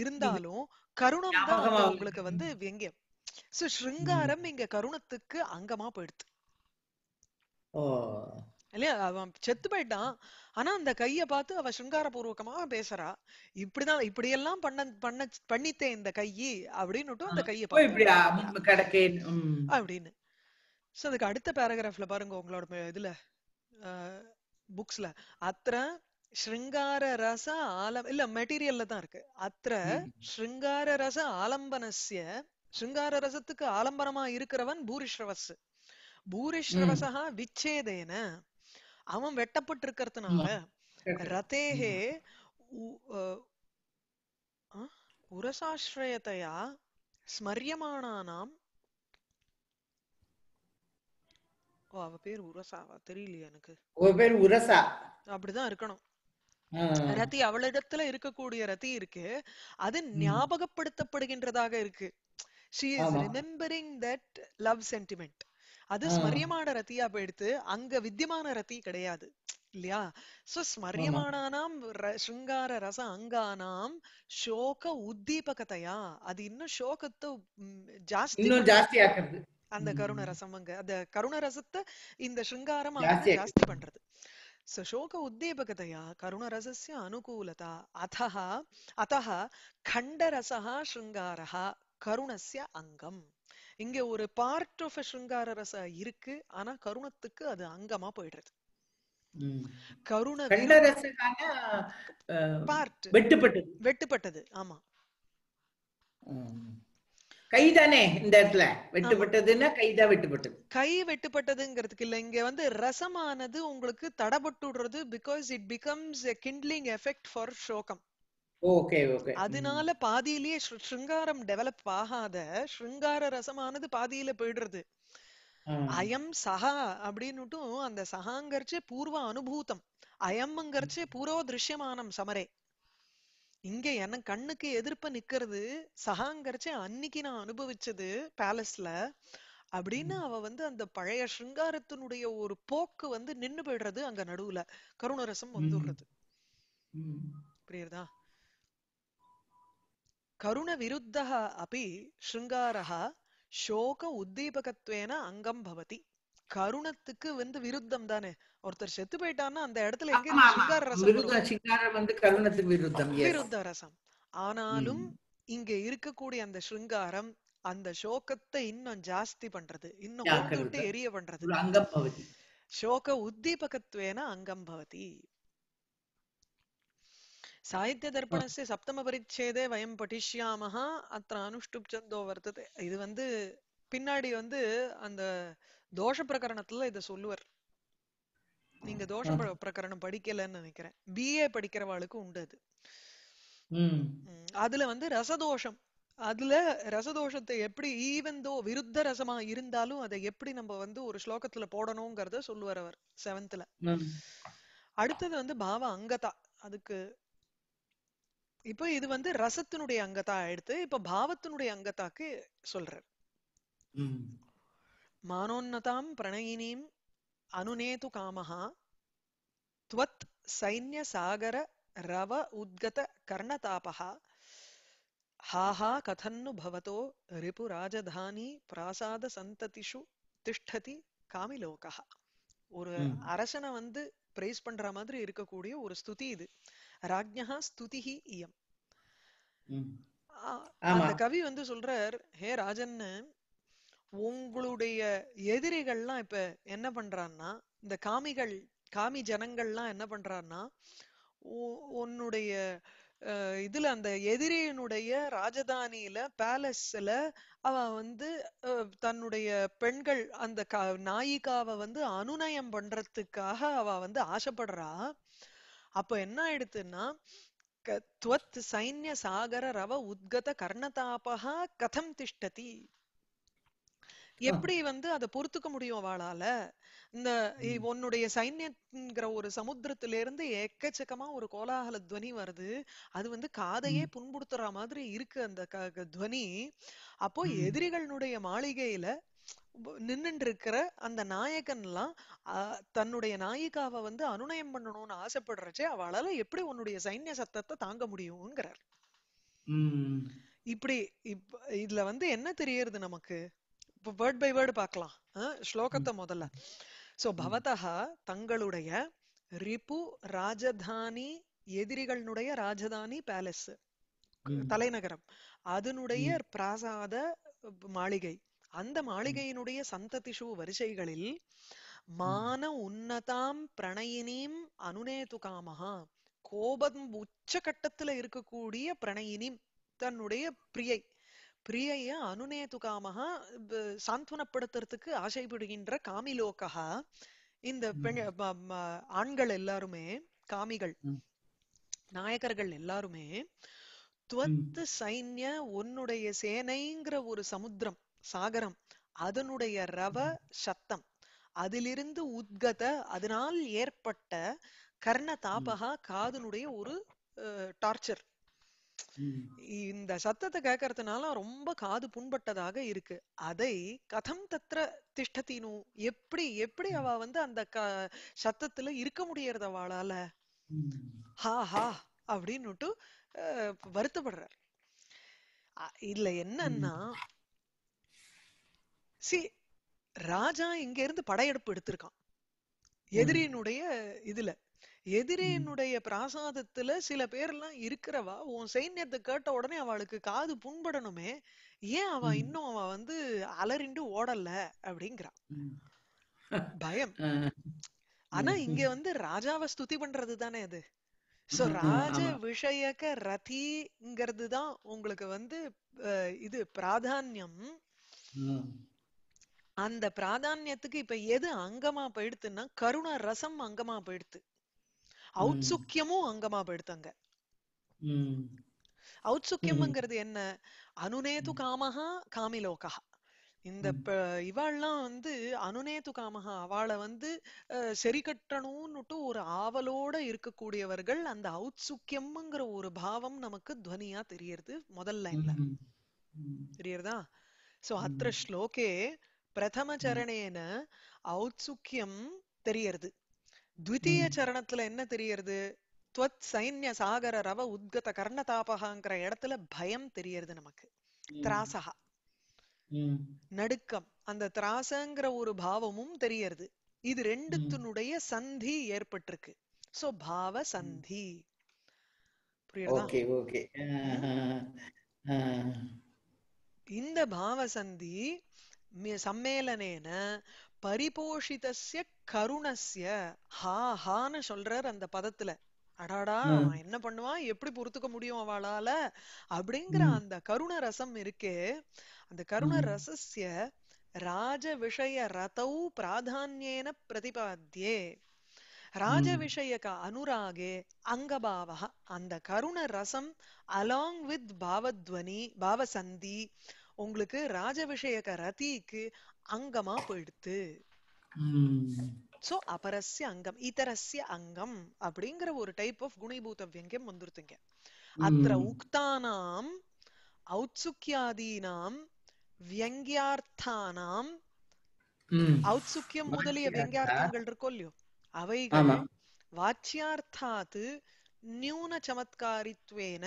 இருந்தாலும் கருணம் தான் உங்களுக்கு வந்து வெங்கம். சோ ஸ்ருங்காரம் இங்க கருணத்துக்கு அங்கமா போயிடுது. ஓ இல்லையா, அவன் செத்து போயிட்டான். ஆனா அந்த கைய பார்த்து அவ ஸ்ருங்கார பூர்வகமாக பேசுறா. இப்படிதான் இப்படியெல்லாம் பண்ணித்தே இந்த கையி அப்படின்னு அந்த கையை அப்படின்னு. சோ அதுக்கு அடுத்த பேராகிராஃப்ல பாருங்க உங்களோட இதுல புக்ஸ்ல அத்திர ஸ்ருங்கார ரச ஆலம் இல்ல மெட்டீரியல்ல தான் இருக்கு. அத்திர ஸ்ருங்கார ரச ஆலம்பனஸ்ய ஸ்ருங்கார ரசத்துக்கு ஆலம்பனமா இருக்கிறவன் பூரிஸ்ரவஸ் பூரிஸ்ரவசஹ விச்சேதேன அவன் வெட்டப்பட்டிருக்கிறதுனால ரதேஹே உரசாஸ்ரயத்தையா ஸ்மரியமானானாம் அவ பேர் உரசாவா தெரியலையா எனக்கு, அவ பேர் உரசா அப்படிதான் இருக்கணும். ரதி அவளிடத்துல இருக்கக்கூடிய ரதி இருக்கு, அது ஞாபகப்படுத்தப்படுகின்றதாக இருக்கு. She is remembering that love sentiment. அது ஸ்மரியமான ரத்தியா போயிடுத்து, அங்க வித்தியமான ரத்தி கிடையாது இல்லையா. சோ ஸ்மரியமானானாம் ஸ்ருங்கார ரச அங்கானாம் சோக உத்தீபகதையா அது இன்னும் சோகத்தை ஜாஸ்தி ஆக்குது அந்த கருண ரசம். அங்க அந்த கருண ரசத்தை இந்த ஸ்ருங்காரம் ஜாஸ்தி பண்றது. சோக உத்தேபகதையா கருண ரசஸ்ய அனுகூலதா அத்தஹ கண்டரசஹ ஸ்ருங்காரஹ கருணஸ்ய அங்கம். இங்க ஒரு பார்ட் ஆஃப் ஸ்ருங்கார ரச இருக்கு, ஆனா கருணத்துக்கு அது அங்கமா போயிடுறது. கருண பார்ட் வெட்டுப்பட்டது. ஆமா கை தானே இந்த இடத்துல வெட்டுப்பட்டதுன்னா கைதான் வெட்டுப்பட்டது, கை வெட்டுப்பட்டதுங்கிறதுக்கு இல்ல. இங்க வந்து ரசமானது உங்களுக்கு தடப்பட்டுடுறது because it becomes a kindling effect for ஷோகம். ஓகே ஓகே, அதனால பாதியிலேயே ஸ்ருங்காரம் டெவலப் ஆகாத ஸ்ருங்கார ரசமானது பாதியில போயிடுறது. அயம் சஹா அப்படின்னுட்டும் அந்த சஹாங்கர்ச்சே பூர்வ அனுபூதம், அயம்ங்கர்ச்சே பூர்வ திருஷ்யமானம் சமரே. இங்க என்ன கண்ணுக்கு எதிர்ப்ப நிக்கிறது சகாங்கரிச்சு அன்னைக்கு நான் அனுபவிச்சது பேலஸ்ல அப்படின்னு அவ வந்து அந்த பழைய ஸ்ருங்காரத்தினுடைய ஒரு போக்கு வந்து நின்னு போயிடுறது. அங்க நடுவுல கருணரசம் வந்துடுறது. புரியுறதா? கருண விருத்தஹ அபி ஸ்ருங்காரஹ சோக உத்தீபகத்வேன அங்கம் பவதி. கருணத்துக்கு வந்து விருத்தம் தானே, ஒருத்தர் செத்து போயிட்டான்னா அந்த இடத்துல எங்க சிங்கார ரசம் வந்து கருணத்துக்கு விருத்தம் விருத்த ரசம். ஆனாலும் இங்க இருக்கக்கூடிய அந்த ஸ்ருங்காரம் அந்த சோகத்தை இன்னும் ஜாஸ்தி பண்றது, இன்னும் விட்டு எரிய பண்றது. அங்கம் பவதி சோக உத்தீபகத்வேன அங்கம் பவதி. சாகித்ய தர்ப்பணஸ்ய சப்தம பரிச்சேதே வயம் பட்டிஷ்யாமஹ அத்ர அனுஷ்டுப் சந்தோ வர்த்ததே. இது வந்து பின்னாடி வந்து அந்த தோஷ பிரகரணத்துல இத சொல்லுவார். நீங்க தோஷ பிரகரணம் படிக்கலன்னு நினைக்கிறேன், BA படிக்கிறவாளுக்கு உண்டு அது. அதுல வந்து ரசதோஷம், அதுல ரசதோஷத்தை எப்படி ஈவந்தோ விருத்த ரசமா இருந்தாலும் அதை எப்படி நம்ம வந்து ஒரு ஸ்லோகத்துல போடணும்ங்கறத சொல்லுவார் அவர் 7th. அடுத்தது வந்து பாவ அங்கதா. அதுக்கு இப்ப இது வந்து ரசத்தினுடைய அங்கதா ஆயிடுத்து, இப்ப பாவத்தினுடைய அங்கதாக்கு சொல்றார். மானோன்னதாம் பிரணயினீம் அனுநேது காமஹ த்வத் சைன்ய சாகர ரவ உத்கத கர்ணதாபஹ ஹாஹா கதன்னு பவதோ ரிபு ராஜதானி பிராசாத சந்ததிஷு திஷ்டதி காமிலோகஹ. ஒரு அரசனை வந்து பிரைஸ் பண்ற மாதிரி இருக்கக்கூடிய ஒரு ஸ்துதி இது. ராஜ்ஞஹ ஸ்துதிஹி இயம். அந்த கவி வந்து சொல்றார், ஹே ராஜன், உங்களுடைய எதிரிகள்லாம் இப்ப என்ன பண்றான்னா, இந்த காமி ஜனங்கள்லாம் என்ன பண்றான்னா, உன்னுடைய இதுல அந்த எதிரியினுடைய ராஜதானியில பேலஸ்ல அவ வந்து தன்னுடைய பெண்கள் அந்த நாயிகாவை வந்து அனுநயம் பண்றதுக்காக அவ வந்து ஆசைப்படுறா. அப்ப என்ன ஆயிடுதுன்னா, துவத் சைன்ய சாகர ரவ உத்கத கர்ணதாபா கதம் திஷ்டதி. எப்படி வந்து அத பொறுத்துக்க முடியும் வாளால? இந்த உன்னுடைய சைன்யங்கிற ஒரு சமுத்திரத்துல இருந்து எக்கச்சக்கமா ஒரு கோலாகல த்வனி வருது, அது வந்து காதையே புண்படுத்துற மாதிரி இருக்கு அந்த த்வனி. அப்போ எதிரிகளுடைய மாளிகையில நின்னுட்டு இருக்கிற அந்த நாயகன்லாம் தன்னுடைய நாயிகாவை வந்து அனுநயம் பண்ணணும்னு ஆசைப்படுறச்சே, அவளால எப்படி உன்னுடைய சைன்ய சத்தத்தை தாங்க முடியும்ங்கிறார். இப்படி இதுல வந்து என்ன தெரியுது நமக்கு? இப்ப வேர்ட் பை வேர்டு பாக்கலாம். ஸ்லோகத்தை முதல்ல. சோ பவதஹ தங்களுடைய, ரிபு ராஜதானி எதிரிகளுடைய ராஜதானி பேலஸ் தலைநகரம், அதனுடைய பிராசாத மாளிகை, அந்த மாளிகையினுடைய சந்ததிஷு வரிசைகளில் மான உன்னதாம் பிரணயினிம் அனுநேது காமஹா, கோபம் உச்சகட்டத்துல இருக்கக்கூடிய பிரணயினிம் தன்னுடைய பிரியை, பிரியைய அனுநேது காமஹா சாந்துவனப்படுத்துறதுக்கு ஆசைப்படுகின்ற காமிலோகா, இந்த ஆண்கள் எல்லாருமே காமிகள், நாயகர்கள் எல்லாருமே, துவத்து சைன்ய உன்னுடைய சேனைங்கிற ஒரு சமுத்திரம் சாகரம், அதனுடைய ரவ சத்தம், அதிலிருந்து உத்கத அதனால் ஏற்பட்ட கர்ண தாபகா காதனுடைய ஒரு டார்ச்சர், இந்த சத்தத்தை கேட்கறதுனால ரொம்ப காது புண்பட்டதாக இருக்கு. அதை கதம் தத்ர திஷ்டத்தினு, எப்படி எப்படி அவ வந்து அந்த சத்தத்துல இருக்க முடியறது அவளால, ஹா ஹா அப்படின்னுட்டு வருத்தப்படுற. இதுல என்னன்னா, சி ராஜா இங்க இருந்து படையெடுப்பு எடுத்திருக்கான் எதிரியினுடைய இதுல, எதிரியினுடைய பிராசாதத்துல சில பேர்லாம் இருக்கிறவா உன் சைன்யத்தை கேட்ட உடனே அவளுக்கு காது புண்படணுமே, ஏன் அவ இன்னும் அவ வந்து அலறிண்டு ஓடல அப்படிங்கிறா பயம். ஆனா இங்க வந்து ராஜாவை ஸ்துதி பண்றது தானே அது. சோ ராஜ விஷயக்க ரதிங்கிறதுதான் உங்களுக்கு வந்து இது பிராதான்யம். அந்த பிராதான்யத்துக்கு இப்ப எது அங்கமா போயிடுதுன்னா, கருண ரசம் அங்கமா போயிடுது, ஔத்சுக்கியமும் அங்கமா போயிடுத்தாங்க. ஔத்சுக்கியம்ங்கிறது என்ன? அனுநேது காமஹா காமிலோகா, இந்த இவாள்லாம் வந்து அனுநேது காமஹா, அவளை வந்து சரி கட்டணும்னுட்டு ஒரு ஆவலோட இருக்கக்கூடியவர்கள். அந்த ஔத்சுக்கியம்ங்கிற ஒரு பாவம் நமக்கு துவனியா தெரியறது முதல் லைன்ல தெரியறதா? சோ அத்திர ஸ்லோகே பிரதம சரணேன ஔத்சுக்கியம் தெரியறது. த்விதீய சரணத்துல என்ன தெரியறது? த்வத் சைன்ய சாகர ரவ உத்கத கர்ணதாபகாங்கிற இடத்துல பயம் தெரியறது நமக்கு. திராசகா நடுக்கம், அந்த திராசங்கிற ஒரு பாவமும் தெரியறது. இது ரெண்டுத்தினுடைய சந்தி ஏற்பட்டிருக்கு. சோ பாவ சந்தி புரியுதா? இந்த பாவ சந்தி சம்மேலனேன பரிபோஷிதஸ்ய கருணஸ்ய, ஹா ஹான்னு சொல்றார் அந்த பதத்துல. அடாடா என்ன பண்ணுவா, எப்படி பொறுத்துக்க முடியும் அவளால அப்படிங்கிற அந்த கருண ரசம் இருக்கே, அந்த கருண ரசஸ்ய ராஜ விஷய ரதௌ பிராதான்யேன பிரதிபாத்யே, ராஜ விஷயக அனுராகே அங்கபாவ, அந்த கருண ரசம் அலாங் வித் பாவத்வனி பாவசந்தி உங்களுக்கு ராஜ விஷயக ரதிக்கு அங்கமா போயிடுத்து. சோ அபரஸ்ய அங்கம் இதரஸ்ய அங்கம் அப்படிங்கிற ஒரு டைப் ஆஃப் குணீபூதவ்யங்கம் வந்துருதுங்க. அத்ர உக்தானாம் ஔத்சுக்யாதீனாம் வியங்கியார்த்தானாம், ஔத்சுக்கியம் முதலிய வியங்கியார்த்தங்கள் இருக்கோ இல்லையோ, அவைகள் வாச்சியார்த்தாது நியூன சமத்காரித்வேன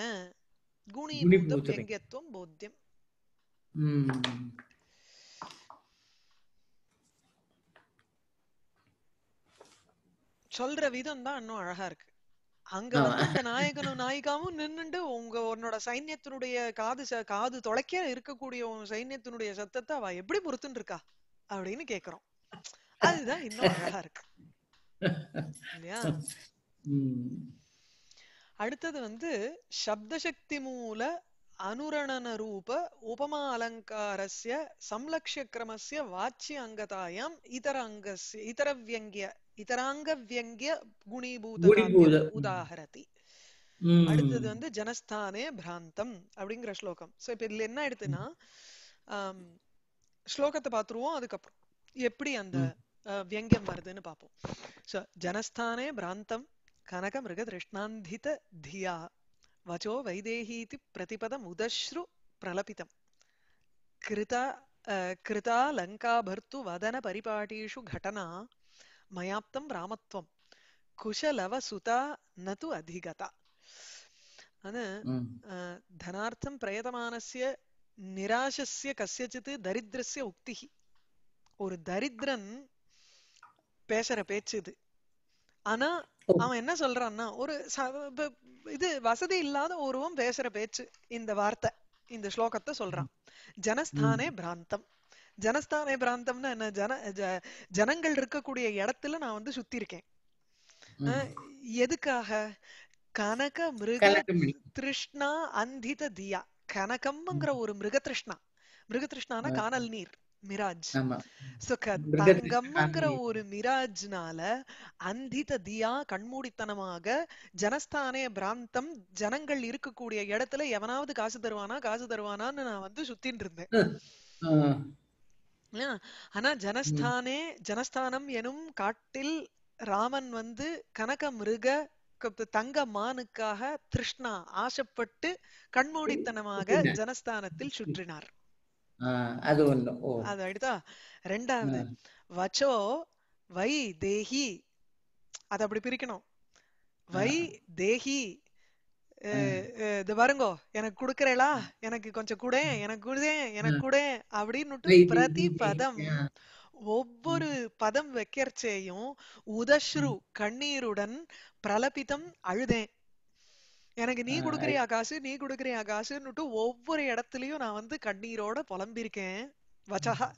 குணீபூதவ்யங்கம் போத்யம். சொல்ற விதம் தான் இன்னும் அழகா இருக்கு. அங்க வந்து இந்த நாயகனும் நாயிகாவும் நின்னுட்டு உங்க உன்னோட சைன்யத்தினுடைய காது தொலைக்க இருக்கக்கூடிய உன் சைன்யத்தினுடைய சத்தத்தை அவ எப்படி பொறுத்துன்னு இருக்கா அப்படின்னு கேக்குறோம். அதுதான் இன்னும் அழகா இருக்கு இல்லையா? அடுத்தது வந்து சப்தசக்தி மூல அனுரணன ரூப உபமா அலங்காரஸ்ய சம்லக்ஷ்ய கிரமஸ்ய வாச்ய அங்கதாயாம் இதராங்க வியங்கிய குணீபூத உதாகரதி. அடுத்தது வந்து ஜனஸ்தானே பிராந்தம் அப்படிங்கிற ஸ்லோகம். சோ இப்ப இதுல என்ன ஆயிடுதுன்னா, ஸ்லோகத்தை பாத்துருவோம். அதுக்கப்புறம் எப்படி அந்த வியங்கம் வருதுன்னு பார்ப்போம். சோ ஜனஸ்தானே பிராந்தம் கனக மிருக திருஷ்ணாந்தித தியா வச்சோ வைதேஹீதி பிரதிபதம் உதஸ்ரு பிரலபிதம் கிருதா कृता लङ्काभर्तु वदन परिपाटीषु घटना मयाप्तं रामत्वं कुशलवसुता न तु अधिगता धनार्थं प्रयतमानस्य निराशस्य कस्यचित् दरिद्रस्य उक्तिः और दरिद्रन பேசுற பேச்சு இது. ஆனா அவன் என்ன சொல்றான்னா ஒரு இது வசதி இல்லாத ஒருவன் பேசுற பேச்சு இந்த வார்த்தை இந்த ஸ்லோகத்தை சொல்றான். ஜனஸ்தானே பிராந்தம், ஜனஸ்தானே பிராந்தம்னா என்ன, ஜனங்கள் இருக்கக்கூடிய இடத்துல நான் வந்து சுத்தி இருக்கேன். எதுக்காக? கனக மிருக திருஷ்ணா அந்தித தியா, கனகம்ங்கிற ஒரு மிருக திருஷ்ணா, மிருக திருஷ்ணானா காணல் நீர் மிராஜ். சோ தங்கம்ங்கிற ஒரு மிராஜ்னால அந்தித தியா கண்மூடித்தனமாக ஜனஸ்தானே பிராந்தம் ஜனங்கள் இருக்கக்கூடிய இடத்துல எவனாவது காசு தருவானா காசு தருவானான்னு நான் வந்து சுத்தின்னு இருந்தேன். ஆனா ஜனஸ்தானே ஜனஸ்தானம் எனும் காட்டில் ராமன் வந்து கனக மிருக தங்க மானுக்காக திருஷ்ணா ஆசைப்பட்டு கண்மூடித்தனமாக ஜனஸ்தானத்தில் சுற்றினார். அது ஒண்ணு. அது அடுத்தா ரெண்டாவது வச்சோ வை தேஹி, அது அப்படி பிரிக்கணும். வை தேஹி இது பாருங்கோ எனக்கு குடுக்கறேளா, எனக்கு கொஞ்சம் கூட எனக்கு கூட அப்படின்னு பிரதி பதம் ஒவ்வொரு பதம் வைக்கிறச்சேயும் உதஸ்ரு கண்ணீருடன் பிரலபிதம் அழுதேன். எனக்கு நீ குடுக்கறியா காசு நீ குடுக்கறியா காசுன்னுட்டு ஒவ்வொரு இடத்துலயும் நான் வந்து கண்ணீரோட புலம்பிருக்கேன்.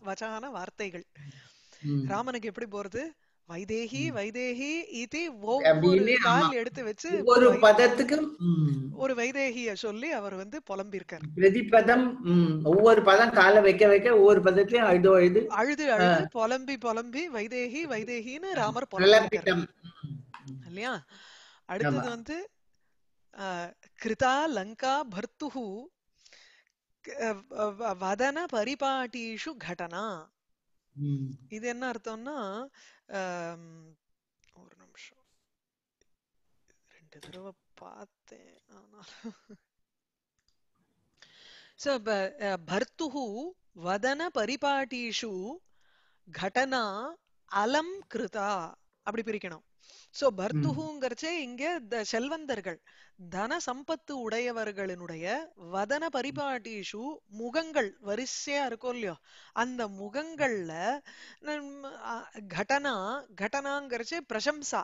வச்சகான வார்த்தைகள் ராமனுக்கு எப்படி போறது? வைதேகி வைதேகி இது ஒவ்வொரு கால் எடுத்து வச்சு ஒரு பதத்துக்கு ஒரு வைதேகிய சொல்லி அவர் வந்து புலம்பிருக்காரு. பிரதிபதம் ஒவ்வொரு பதம் கால வைக்க வைக்க ஒவ்வொரு பதத்திலயும் அழுது அழுது அழுது புலம்பி புலம்பி வைதேகி வைதேகின்னு ராமர் புலம்பிருக்காரு இல்லையா? அடுத்தது வந்து कृता लंका भर्तुः वदन परिपाटीषु घटना. இது என்ன அர்த்தம்னா ஒரு நிமிஷம் ரெண்டு தடவை பார்த்தேன். சோ भर्तुः वदन परिपाटीषु घटना அலம் கிருதா அப்படி பிரிக்கணும். சோ பர்த்துஹுங்கிறச்சே இங்க செல்வந்தர்கள் தன சம்பத்து உடையவர்களினுடைய வதன பரிபாட்டிஷு முகங்கள் வரிசையா இருக்கும் இல்லையோ அந்த முகங்கள்ல கடனா கடனாங்கிறச்சே பிரசம்சா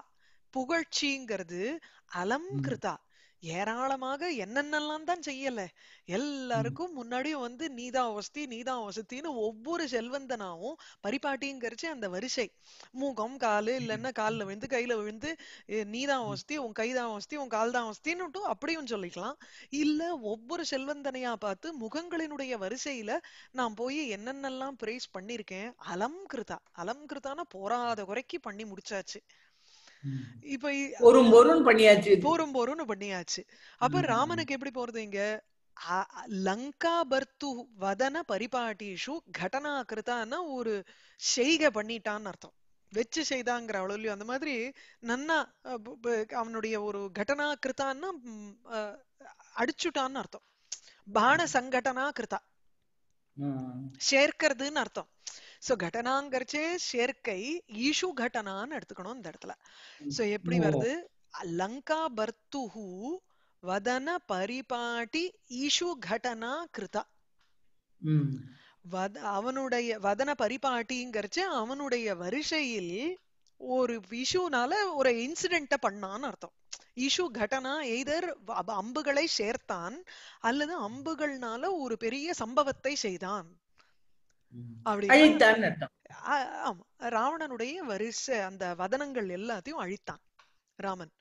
புகழ்ச்சிங்கிறது அலம்கிருதா ஏராளமாக என்னென்னலாம் தான் செய்யல எல்லாருக்கும் முன்னாடியும் வந்து நீதான் வசத்தின்னு ஒவ்வொரு செல்வந்தனாவும் பரிபாட்டிங்கிறச்சு அந்த வரிசை மூகம் காலு இல்லைன்னா காலில் விழுந்து கையில விழுந்து நீதான் வசதி உன் கைதான் வசதி உன் கால் தான் வசதின்னுட்டும் அப்படியும் சொல்லிக்கலாம். இல்ல ஒவ்வொரு செல்வந்தனையா பார்த்து முகங்களினுடைய வரிசையில நான் போய் என்னென்னலாம் பிரைஸ் பண்ணிருக்கேன் அலம்கிருதா. அலம்கிருதானா போராத குறைக்கு பண்ணி முடிச்சாச்சு. இப்ப போரும் பண்ணியாச்சு. அப்ப ராமனுக்கு எப்படி போறதுங்க? லங்கா பர்த்து வதன பரிபாட்டிஷு கடனா கிருதான்னா ஒரு செய்கை பண்ணிட்டான்னு அர்த்தம். வெச்சு செய்தாங்கிற அவ்வளோலையும் அந்த மாதிரி நன்னா அவனுடைய ஒரு கடனா கிருதான்னா அடிச்சுட்டான்னு அர்த்தம். பான சங்கடனா கிருதா சேர்க்கிறதுன்னு அர்த்தம். சோ கடனாங்கறச்சே சேர்க்கை ஈஷு கடனான்னு எடுத்துக்கணும் இந்த இடத்துல. சோ எப்படி வருது? லங்கா பர்த்துஹு வதன பரிபாட்டி ஈஷு கடனா கிருதா. அவனுடைய வதன பரிபாட்டிங்கறச்சே அவனுடைய வரிசையில் ஒரு இஷுனால ஒரு இன்சிடென்ட பண்ணான்னு அர்த்தம். இஷு கடனா எய்தர் அம்புகளை சேர்த்தான் அல்லது அம்புகள்னால ஒரு பெரிய சம்பவத்தை செய்தான். ராவணனுடைய வரிசை அந்த வதனங்கள் எல்லாத்தையும் அழித்தான் ராமன்.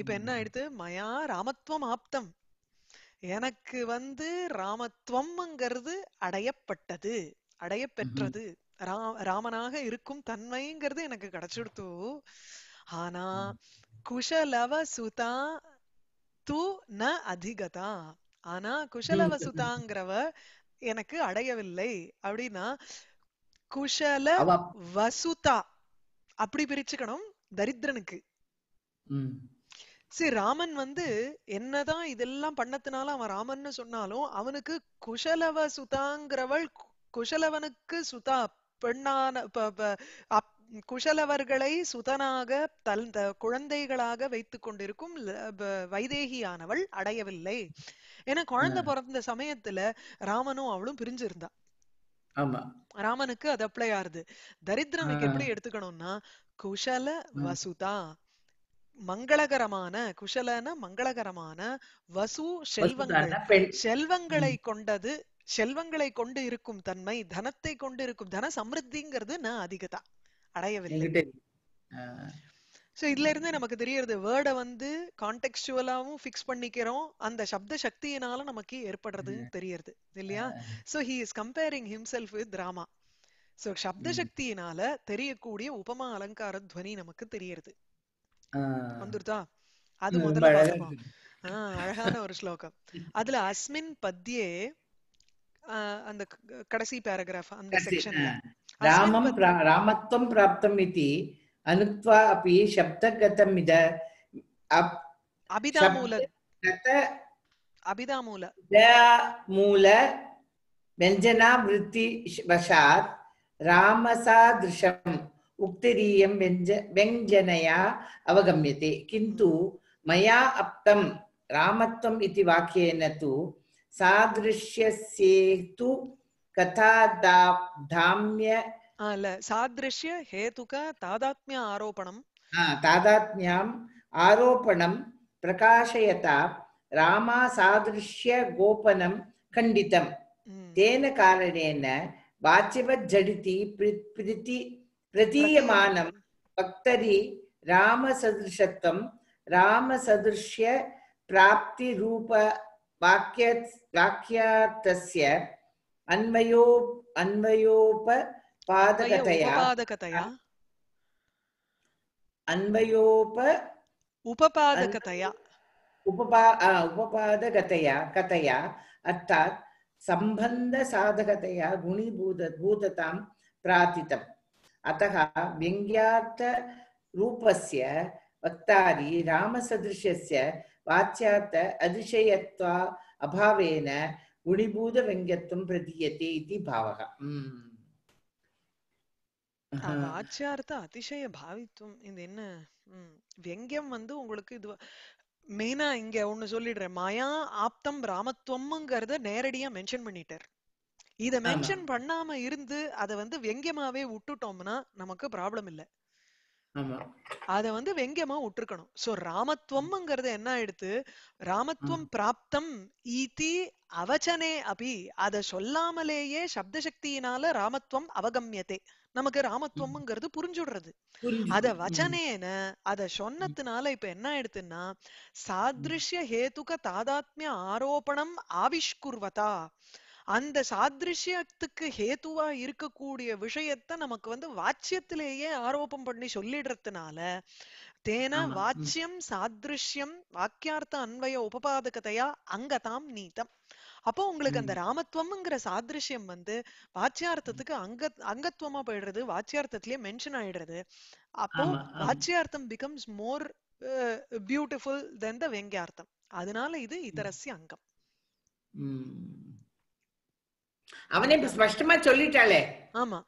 இப்ப என்ன ஆயிடுது? மயா ராமத்துவம் ஆப்தம், எனக்கு வந்து ராமத்துவம்ங்கிறது அடையப்பட்டது அடையப்பெற்றது ராமனாக இருக்கும் தன்மைங்கிறது எனக்கு கிடைச்சிடுத்து. ஆனா குஷலவ சுதா து ந அதிகதா, ஆனா குஷலவ சுதாங்கிறவ எனக்கு அடையவில்லை. அப்படின்னா कुशल वसुता அப்படி பிரிச்சுக்கணும் தரித்ரனுக்கு. சரி ராமன் வந்து என்னதான் இதெல்லாம் பண்ணதுனால அவன் ராமன்னு சொன்னாலும் அவனுக்கு குஷலவ சுதாங்கிறவள் குஷலவனுக்கு சுதா பெண்ணான குஷலவர்களை சுதனாக குழந்தைகளாக வைத்துக் கொண்டிருக்கும் வைதேகியானவள் அடையவில்லை. ஏன்னா குழந்தை பிறந்த சமயத்துல ராமனும் அவளும் பிரிஞ்சிருந்தா. ஆமா ராமனுக்கு அது அப்ளை ஆறுது. தரித்திரனுக்கு எப்படி எடுத்துக்கணும்னா குஷல வசுதா மங்களகரமான குஷலன மங்களகரமான வசு செல்வங்கள் செல்வங்களை கொண்டது செல்வங்களை கொண்டு இருக்கும் தன்மை தனத்தை கொண்டு இருக்கும் தன சமிருத்திங்கிறது நான் அதிகதா அடையவில்லை. சோ இதுல இருந்து நமக்கு தெரியுது வேர்டை வந்து கான்டெக்சுவலாவும் ஃபிக்ஸ் பண்ணிக்கிறோம் அந்த சப்த சக்தியினால நமக்கு ஏற்படுறதுன்னு தெரியுது இல்லையா. So he is comparing himself with Rama. So சப்த சக்தியினால தெரியக்கூடிய உபமா அலங்கார துவனி நமக்கு தெரியுது வந்துருதா. அது முதல்ல பார்ப்போம். அழகான ஒரு ஸ்லோகம். அதுல அஸ்மின் பத்யே அந்த கடைசி பேராகிராஃப் அந்த செக்ஷன்ல ராமம் ராமத்வம் பிராப்தம் इति अनुत्वा अपि शब्दगतम इद अभिदामूल अभिदामूल मूल व्यञ्जना वृत्ति वशात् रामसादृशं उक्तरीयं व्यञ्जनया अवगम्यते किन्तु मया अप्तं रामत्वम् इति वाक्येन तु सादृश्यसेतु कथादाम्य सादृश्य हेतुक तादात्म्य आरोपणम् तादात्म्यम् आरोपणम् प्रकाशयता रामा सादृश्य गोपनं खंडितं तेन कारणेन वाच्यवत् जडिति प्रतीयमानं वक्तरि रामसदृशत्वं रामसदृश्य प्राप्ति रूप वाक्यार्थस्य अन्वयोप उपादकतया उपादकतया कतया अर्थात् संबंध साधकतया गुणीभूततां प्रातितम्. अतः व्यंग्यार्थ रूपस्य वक्तारी रामसदृशस्य वाच्यार्थ अतिशयत्वा अभावेन गुणीभूतव्यङ्ग्यत्वं प्रदीयते इति भावः. வாச்யார்த்த அதிசய பாவித்துவம் இது என்ன வெங்கம் வந்து உங்களுக்கு இது மெயினா இங்க ஒண்ணு சொல்லிடுறேன். மாயா ஆப்தம் ராமத்துவம்ங்கிறத நேரடியா மென்ஷன் பண்ணிட்டார். இத மென்ஷன் பண்ணாம இருந்து அத வந்து வெங்கமாவே விட்டுட்டோம்னா நமக்கு ப்ராப்ளம் இல்ல. அத வந்து வெங்கமா விட்டுருக்கணும். சோ ராமத்துவம்ங்கிறது என்ன ஆயிடுத்து ராமத்துவம் பிராப்தம் ஈதி அவச்சனே அபி அத சொல்லாமலேயே சப்தசக்தியினால ராமத்துவம் அவகம்யத்தை நமக்கு ராமத்துவம்ங்கிறது புரிஞ்சுடுறது. அத வச்சனேன அத சொன்னதுனால இப்ப என்ன ஆயிடுதுன்னா சாதிருஷ்ய ஹேதுக தாதாத்மிய ஆரோபணம் ஆவிஷ்குர்வதா அந்த சாதிருஷ்யத்துக்கு ஹேத்துவா இருக்கக்கூடிய விஷயத்த நமக்கு வந்து வாச்சியத்திலேயே ஆரோபம் பண்ணி சொல்லிடுறதுனால தேனா வாச்சியம் சாதிருஷ்யம் வாக்கியார்த்த அன்வய உபபாதகதையா அங்கதாம் நீதம். அப்போ உங்களுக்கு அந்த ராமத்துவம்ங்கிற சாதிருஷ்யம் வந்து வாச்சியார்த்தத்துக்கு அங்கத்துவமா போயிடுறது. வாச்சியார்த்தத்திலேயே மென்ஷன் ஆயிடுறது. அப்போ வாச்சியார்த்தம் பிகம்ஸ் மோர் பியூட்டிஃபுல் தென் த வெங்கியார்த்தம். அதனால இது இதரசிய அங்கம். அவனே ஸ்பஷ்டமா சொல்லிட்டாலே. ஆமா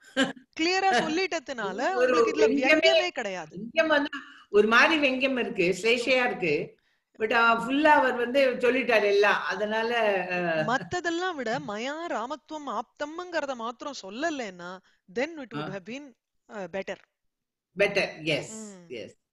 கிளியரா சொல்லிட்டதுனால உங்களுக்கு இதுல வியமே கிடையாது. இங்கம் வந்து ஒரு மாதிரி வெங்கம் இருக்கு சேஷையா இருக்கு. பட் ஃபுல்லா அவர் வந்து சொல்லிட்டாரு எல்லாம். அதனால மத்ததெல்லாம் விட மயா ராமத்துவம் ஆப்தம்ங்கறத மாத்திரம் சொல்லலன்னா then it would have been better. Better yes yes.